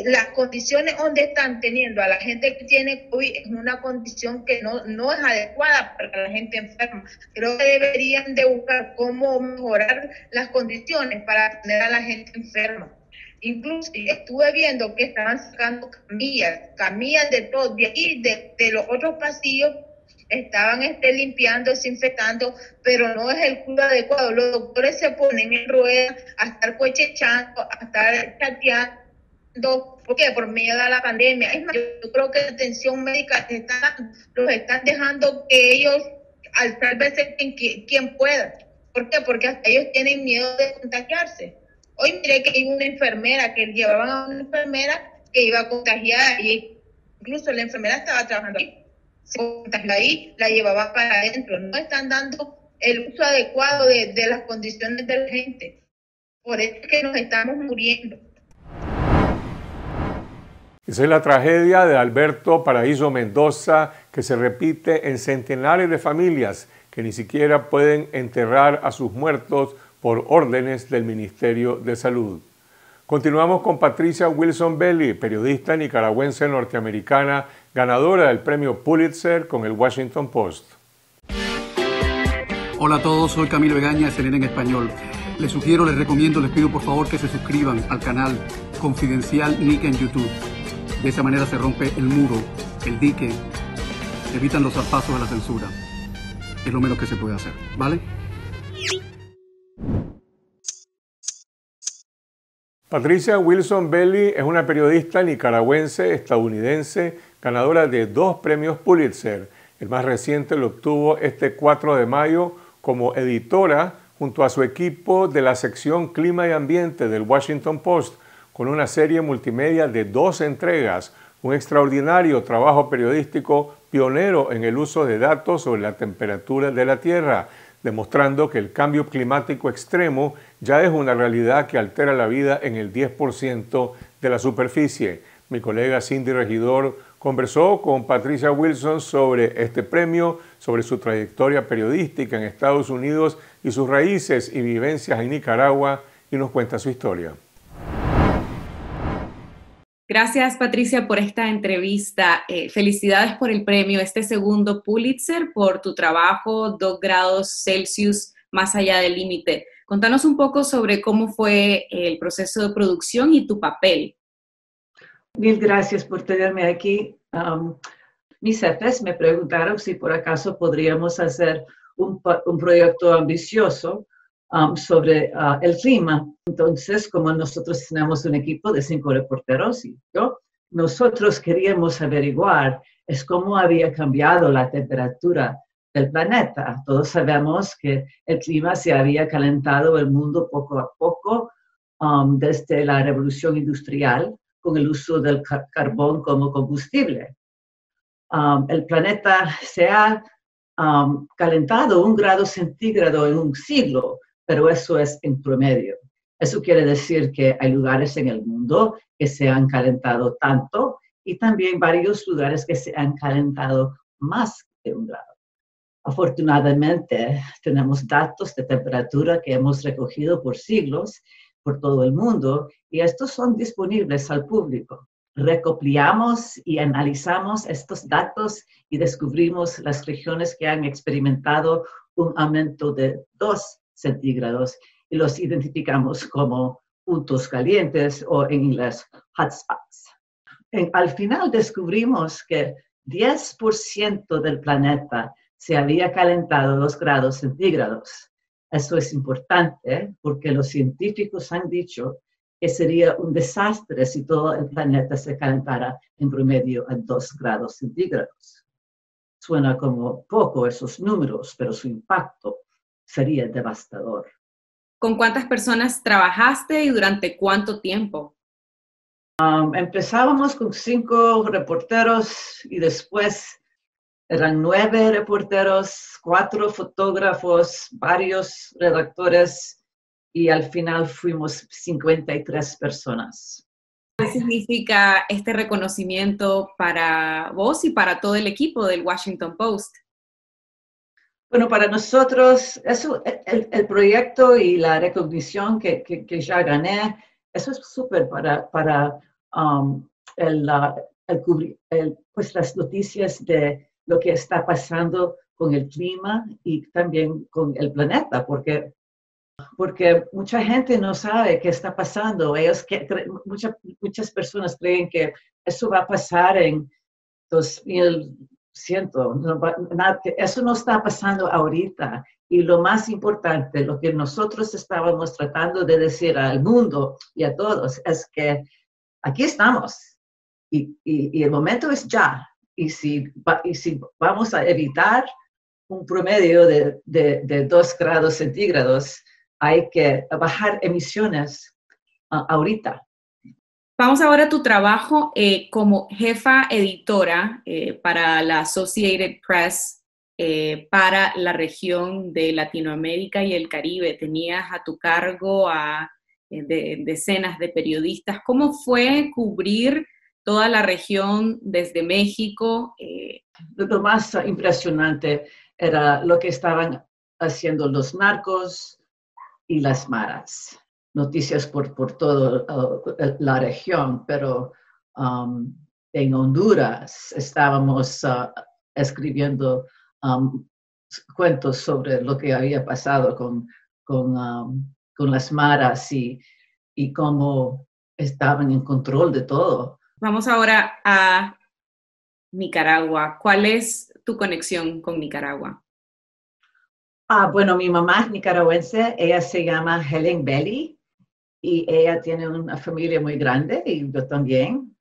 Las condiciones donde están teniendo a la gente que tiene COVID es una condición que no es adecuada para la gente enferma. Creo que deberían de buscar cómo mejorar las condiciones para tener a la gente enferma. Incluso estuve viendo que estaban sacando camillas de todo, de ahí, de los otros pasillos, estaban limpiando, desinfectando, pero no es el cuidado adecuado. Los doctores se ponen en ruedas a estar cochechando, a estar chateando. ¿Por qué? Por miedo a la pandemia. Es más, yo creo que la atención médica los están dejando que ellos, al tal vez quien pueda. ¿Por qué? Porque hasta ellos tienen miedo de contagiarse. Hoy miré que iba una enfermera, que llevaban a una enfermera que iba a contagiar, y incluso la enfermera estaba trabajando ahí. Ahí la llevaba para adentro. No están dando el uso adecuado de las condiciones de la gente. Por eso es que nos estamos muriendo. Esa es la tragedia de Alberto Paraíso Mendoza, que se repite en centenares de familias que ni siquiera pueden enterrar a sus muertos por órdenes del Ministerio de Salud. Continuamos con Patricia Wilson Berry, periodista nicaragüense norteamericana, ganadora del premio Pulitzer con el Washington Post. Hola a todos, soy Camilo Egaña, CNN en español. Les sugiero, les recomiendo, les pido por favor que se suscriban al canal Confidencial Nica en YouTube. De esa manera se rompe el muro, el dique, se evitan los zarpazos de la censura. Es lo menos que se puede hacer, ¿vale? Patricia Wilson Berry es una periodista nicaragüense estadounidense ganadora de 2 premios Pulitzer. El más reciente lo obtuvo este 4 de mayo como editora junto a su equipo de la sección Clima y Ambiente del Washington Post con una serie multimedia de 2 entregas, un extraordinario trabajo periodístico pionero en el uso de datos sobre la temperatura de la Tierra, demostrando que el cambio climático extremo ya es una realidad que altera la vida en el 10% de la superficie. Mi colega Cindy Regidor conversó con Patricia Wilson sobre este premio, sobre su trayectoria periodística en Estados Unidos y sus raíces y vivencias en Nicaragua, y nos cuenta su historia. Gracias, Patricia, por esta entrevista. Felicidades por el premio, este segundo Pulitzer, por tu trabajo, 2 grados Celsius más allá del límite. Contanos un poco sobre cómo fue el proceso de producción y tu papel. Mil gracias por tenerme aquí. Mis jefes me preguntaron si por acaso podríamos hacer un proyecto ambicioso sobre el clima. Entonces, como nosotros tenemos un equipo de 5 reporteros y yo, nosotros queríamos averiguar es cómo había cambiado la temperatura del planeta. Todos sabemos que el clima se había calentado el mundo poco a poco desde la revolución industrial con el uso del carbón como combustible. El planeta se ha calentado 1 grado centígrado en un siglo, pero eso es en promedio. Eso quiere decir que hay lugares en el mundo que se han calentado tanto y también varios lugares que se han calentado más de 1 grado. Afortunadamente, tenemos datos de temperatura que hemos recogido por siglos por todo el mundo y estos son disponibles al público. Recopilamos y analizamos estos datos y descubrimos las regiones que han experimentado un aumento de 2 centígrados y los identificamos como puntos calientes o en inglés hotspots. Al final descubrimos que 10% del planeta se había calentado 2 grados centígrados. Eso es importante porque los científicos han dicho que sería un desastre si todo el planeta se calentara en promedio a 2 grados centígrados. Suena como poco esos números, pero su impacto sería devastador. ¿Con cuántas personas trabajaste y durante cuánto tiempo? Empezábamos con 5 reporteros y después eran 9 reporteros, 4 fotógrafos, varios redactores y al final fuimos 53 personas. ¿Qué significa este reconocimiento para vos y para todo el equipo del Washington Post? Bueno, para nosotros, eso, el proyecto y la recognición que ya gané, eso es súper para las noticias de lo que está pasando con el clima y también con el planeta, porque mucha gente no sabe qué está pasando. Muchas personas creen que eso va a pasar en 2000. Eso no está pasando ahorita y lo más importante, lo que nosotros estábamos tratando de decir al mundo y a todos es que aquí estamos y el momento es ya y si vamos a evitar un promedio de 2 grados centígrados hay que bajar emisiones ahorita. Vamos ahora a tu trabajo como jefa editora para la Associated Press para la región de Latinoamérica y el Caribe. Tenías a tu cargo a decenas de periodistas. ¿Cómo fue cubrir toda la región desde México? Lo más impresionante era lo que estaban haciendo los narcos y las maras. Noticias por toda la región, pero en Honduras estábamos escribiendo cuentos sobre lo que había pasado con las maras y cómo estaban en control de todo. Vamos ahora a Nicaragua. ¿Cuál es tu conexión con Nicaragua? Bueno, mi mamá es nicaragüense, ella se llama Helen Belli y ella tiene una familia muy grande y yo también.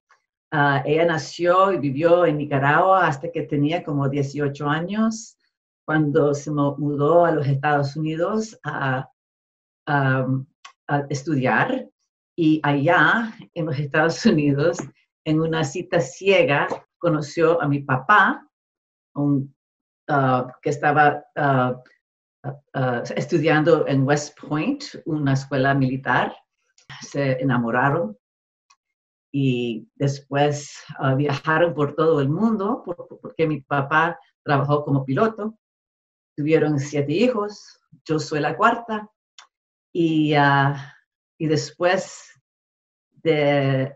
Ella nació y vivió en Nicaragua hasta que tenía como 18 años, cuando se mudó a los Estados Unidos a estudiar. Y allá, en los Estados Unidos, en una cita ciega, conoció a mi papá, que estaba estudiando en West Point, una escuela militar. Se enamoraron y después viajaron por todo el mundo, porque mi papá trabajó como piloto. Tuvieron 7 hijos, yo soy la cuarta. Y después de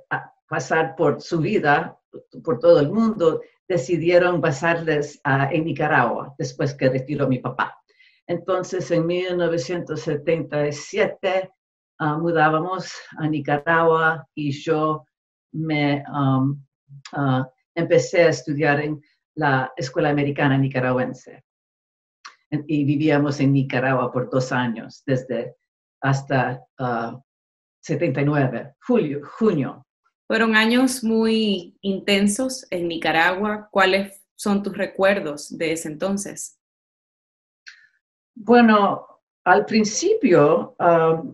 pasar por su vida, por todo el mundo, decidieron basarles en Nicaragua, después que retiró mi papá. Entonces, en 1977 mudábamos a Nicaragua y yo me empecé a estudiar en la Escuela Americana Nicaragüense. Y vivíamos en Nicaragua por 2 años, desde hasta 79, junio. Fueron años muy intensos en Nicaragua. ¿Cuáles son tus recuerdos de ese entonces? Bueno, al principio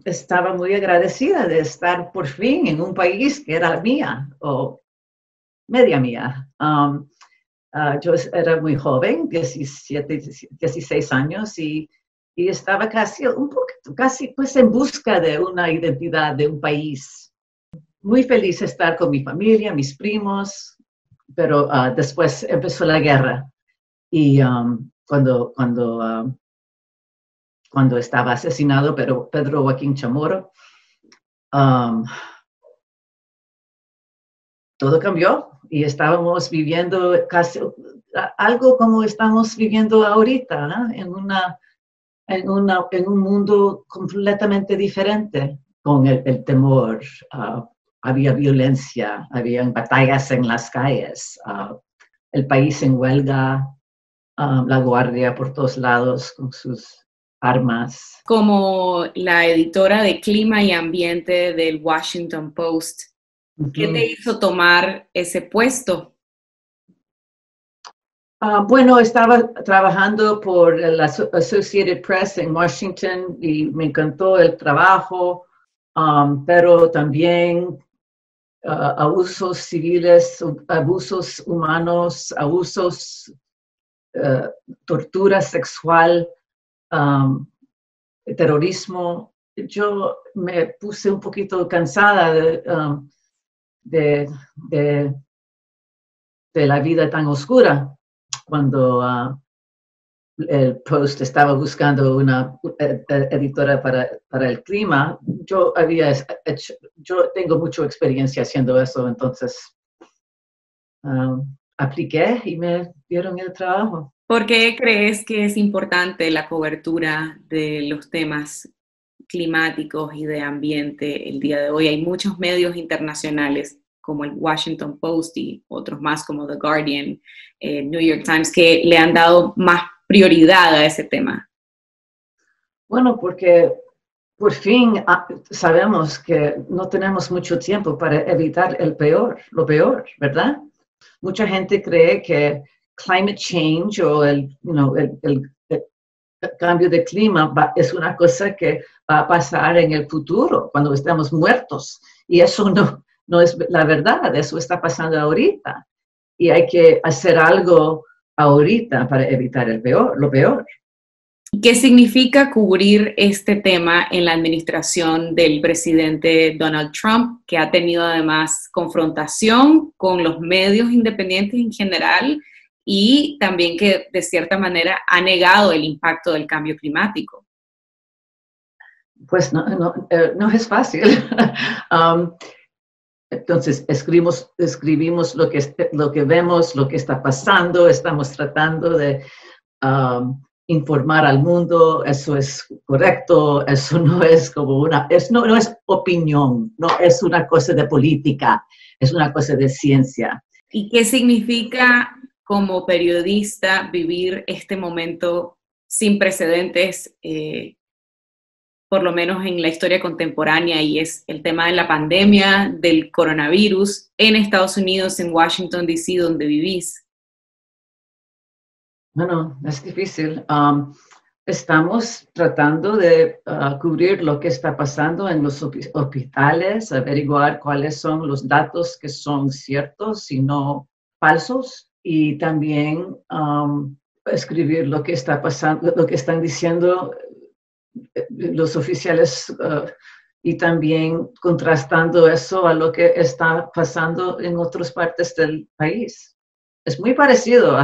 estaba muy agradecida de estar por fin en un país que era mía, o media mía. Yo era muy joven, 16 años, y estaba casi, un poquito, casi pues en busca de una identidad de un país. Muy feliz de estar con mi familia, mis primos, pero después empezó la guerra. Y cuando estaba asesinado Pedro Joaquín Chamorro, todo cambió y estábamos viviendo casi algo como estamos viviendo ahorita, ¿eh? En un mundo completamente diferente, con el temor. Había violencia, había batallas en las calles, el país en huelga, la guardia por todos lados con sus armas. Como la editora de Clima y Ambiente del Washington Post, ¿qué te hizo tomar ese puesto? Bueno, estaba trabajando por la Associated Press en Washington y me encantó el trabajo, pero también abusos civiles, abusos humanos, abusos, tortura sexual, terrorismo. Yo me puse un poquito cansada de la vida tan oscura. Cuando el Post estaba buscando una editora para el clima, yo tengo mucha experiencia haciendo eso, entonces apliqué y me dieron el trabajo. ¿Por qué crees que es importante la cobertura de los temas climáticos y de ambiente el día de hoy? Hay muchos medios internacionales como el Washington Post y otros más como The Guardian, New York Times, que le han dado más prioridad a ese tema. Bueno, porque por fin sabemos que no tenemos mucho tiempo para evitar lo peor, ¿verdad? Mucha gente cree que climate change o el cambio de clima es una cosa que va a pasar en el futuro, cuando estemos muertos, y eso no es la verdad, eso está pasando ahorita. Y hay que hacer algo ahorita para evitar lo peor. ¿Qué significa cubrir este tema en la administración del presidente Donald Trump, que ha tenido además confrontación con los medios independientes en general y también que de cierta manera ha negado el impacto del cambio climático? Pues no es fácil. Entonces, escribimos lo que vemos, lo que está pasando, estamos tratando de informar al mundo, eso es correcto, eso no es como no es opinión, no es una cosa de política, es una cosa de ciencia. ¿Y qué significa como periodista vivir este momento sin precedentes, por lo menos en la historia contemporánea, y es el tema de la pandemia, del coronavirus, en Estados Unidos, en Washington, D.C., donde vivís. No, es difícil. Estamos tratando de cubrir lo que está pasando en los hospitales, averiguar cuáles son los datos que son ciertos y no falsos, y también escribir lo que está pasando, lo que están diciendo los oficiales, y también contrastando eso a lo que está pasando en otras partes del país. Es muy parecido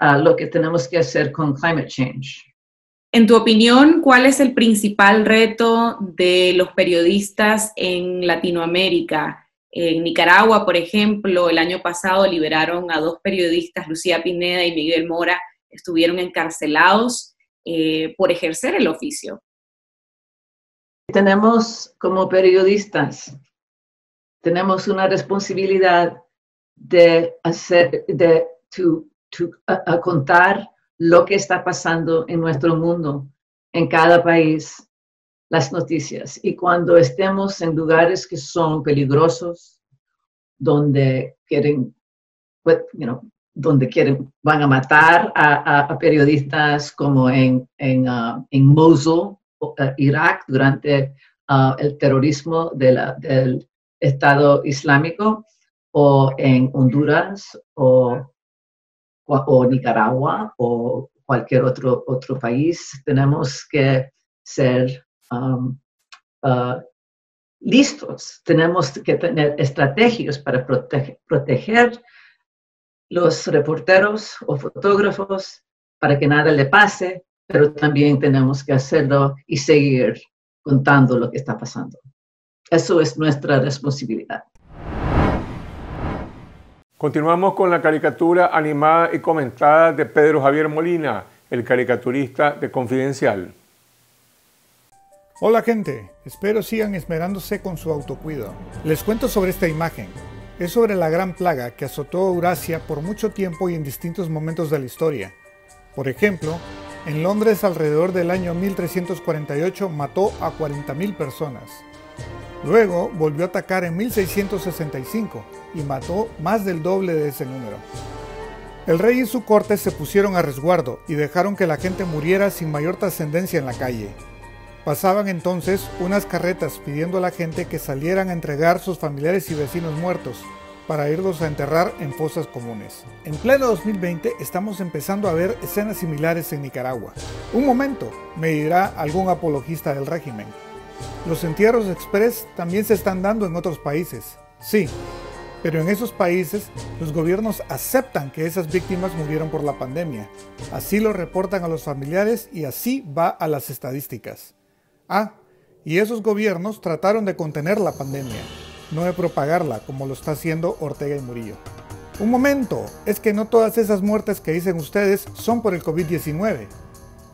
a lo que tenemos que hacer con climate change. En tu opinión, ¿cuál es el principal reto de los periodistas en Latinoamérica? En Nicaragua, por ejemplo, el año pasado liberaron a dos periodistas, Lucía Pineda y Miguel Mora, estuvieron encarcelados por ejercer el oficio. Tenemos como periodistas, tenemos una responsabilidad de hacer, contar lo que está pasando en nuestro mundo, en cada país, las noticias. Y cuando estemos en lugares que son peligrosos, donde quieren, van a matar a periodistas, como en Mosul, Irak, durante el terrorismo del Estado Islámico, o en Honduras, o Nicaragua, o cualquier otro país. Tenemos que ser listos, tenemos que tener estrategias para proteger los reporteros o fotógrafos para que nada le pase, pero también tenemos que hacerlo y seguir contando lo que está pasando. Eso es nuestra responsabilidad. Continuamos con la caricatura animada y comentada de Pedro Javier Molina, el caricaturista de Confidencial. Hola gente, espero sigan esmerándose con su autocuidado. Les cuento sobre esta imagen. Es sobre la gran plaga que azotó Eurasia por mucho tiempo y en distintos momentos de la historia. Por ejemplo, en Londres alrededor del año 1348 mató a 40.000 personas. Luego volvió a atacar en 1665 y mató más del doble de ese número. El rey y su corte se pusieron a resguardo y dejaron que la gente muriera sin mayor trascendencia en la calle. Pasaban entonces unas carretas pidiendo a la gente que salieran a entregar sus familiares y vecinos muertos para irlos a enterrar en fosas comunes. En pleno 2020 estamos empezando a ver escenas similares en Nicaragua. Un momento, me dirá algún apologista del régimen. Los entierros express también se están dando en otros países, sí, pero en esos países los gobiernos aceptan que esas víctimas murieron por la pandemia, así lo reportan a los familiares y así va a las estadísticas. Ah, y esos gobiernos trataron de contener la pandemia, no de propagarla como lo está haciendo Ortega y Murillo. Un momento, es que no todas esas muertes que dicen ustedes son por el COVID-19,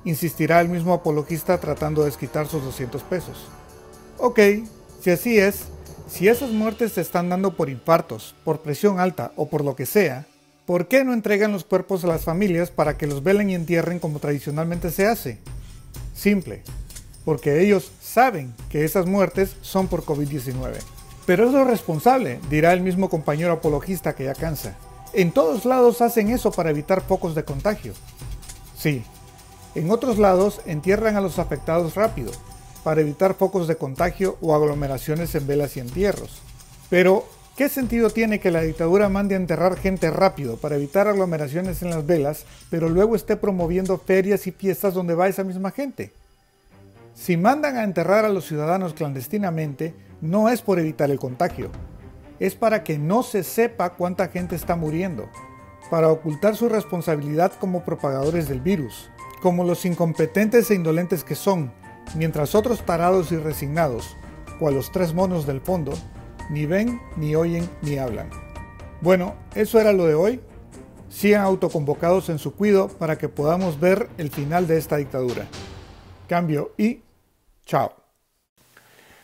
insistirá el mismo apologista tratando de desquitar sus 200 pesos. Ok, si así es, si esas muertes se están dando por infartos, por presión alta o por lo que sea, ¿por qué no entregan los cuerpos a las familias para que los velen y entierren como tradicionalmente se hace? Simple, porque ellos saben que esas muertes son por COVID-19. Pero es lo responsable, dirá el mismo compañero apologista que ya cansa. En todos lados hacen eso para evitar focos de contagio. Sí, en otros lados entierran a los afectados rápido, para evitar focos de contagio o aglomeraciones en velas y entierros. Pero, ¿qué sentido tiene que la dictadura mande a enterrar gente rápido para evitar aglomeraciones en las velas, pero luego esté promoviendo ferias y fiestas donde va esa misma gente? Si mandan a enterrar a los ciudadanos clandestinamente, no es por evitar el contagio, es para que no se sepa cuánta gente está muriendo, para ocultar su responsabilidad como propagadores del virus, como los incompetentes e indolentes que son, mientras otros tarados y resignados, cual los tres monos del fondo, ni ven, ni oyen, ni hablan. Bueno, eso era lo de hoy. Sigan autoconvocados en su cuido para que podamos ver el final de esta dictadura. Cambio y chao.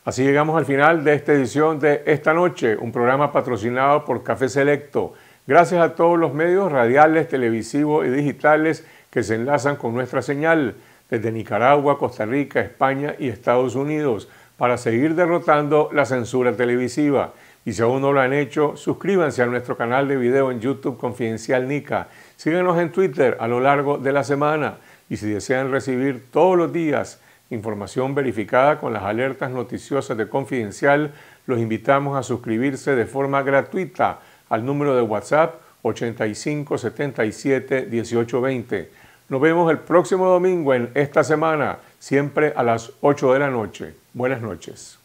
Así llegamos al final de esta edición de Esta Noche, un programa patrocinado por Café Selecto. Gracias a todos los medios radiales, televisivos y digitales que se enlazan con nuestra señal desde Nicaragua, Costa Rica, España y Estados Unidos para seguir derrotando la censura televisiva. Y si aún no lo han hecho, suscríbanse a nuestro canal de video en YouTube Confidencial Nica. Síganos en Twitter a lo largo de la semana. Y si desean recibir todos los días información verificada con las alertas noticiosas de Confidencial, los invitamos a suscribirse de forma gratuita al número de WhatsApp 8577-1820. Nos vemos el próximo domingo en Esta Semana, siempre a las 8 de la noche. Buenas noches.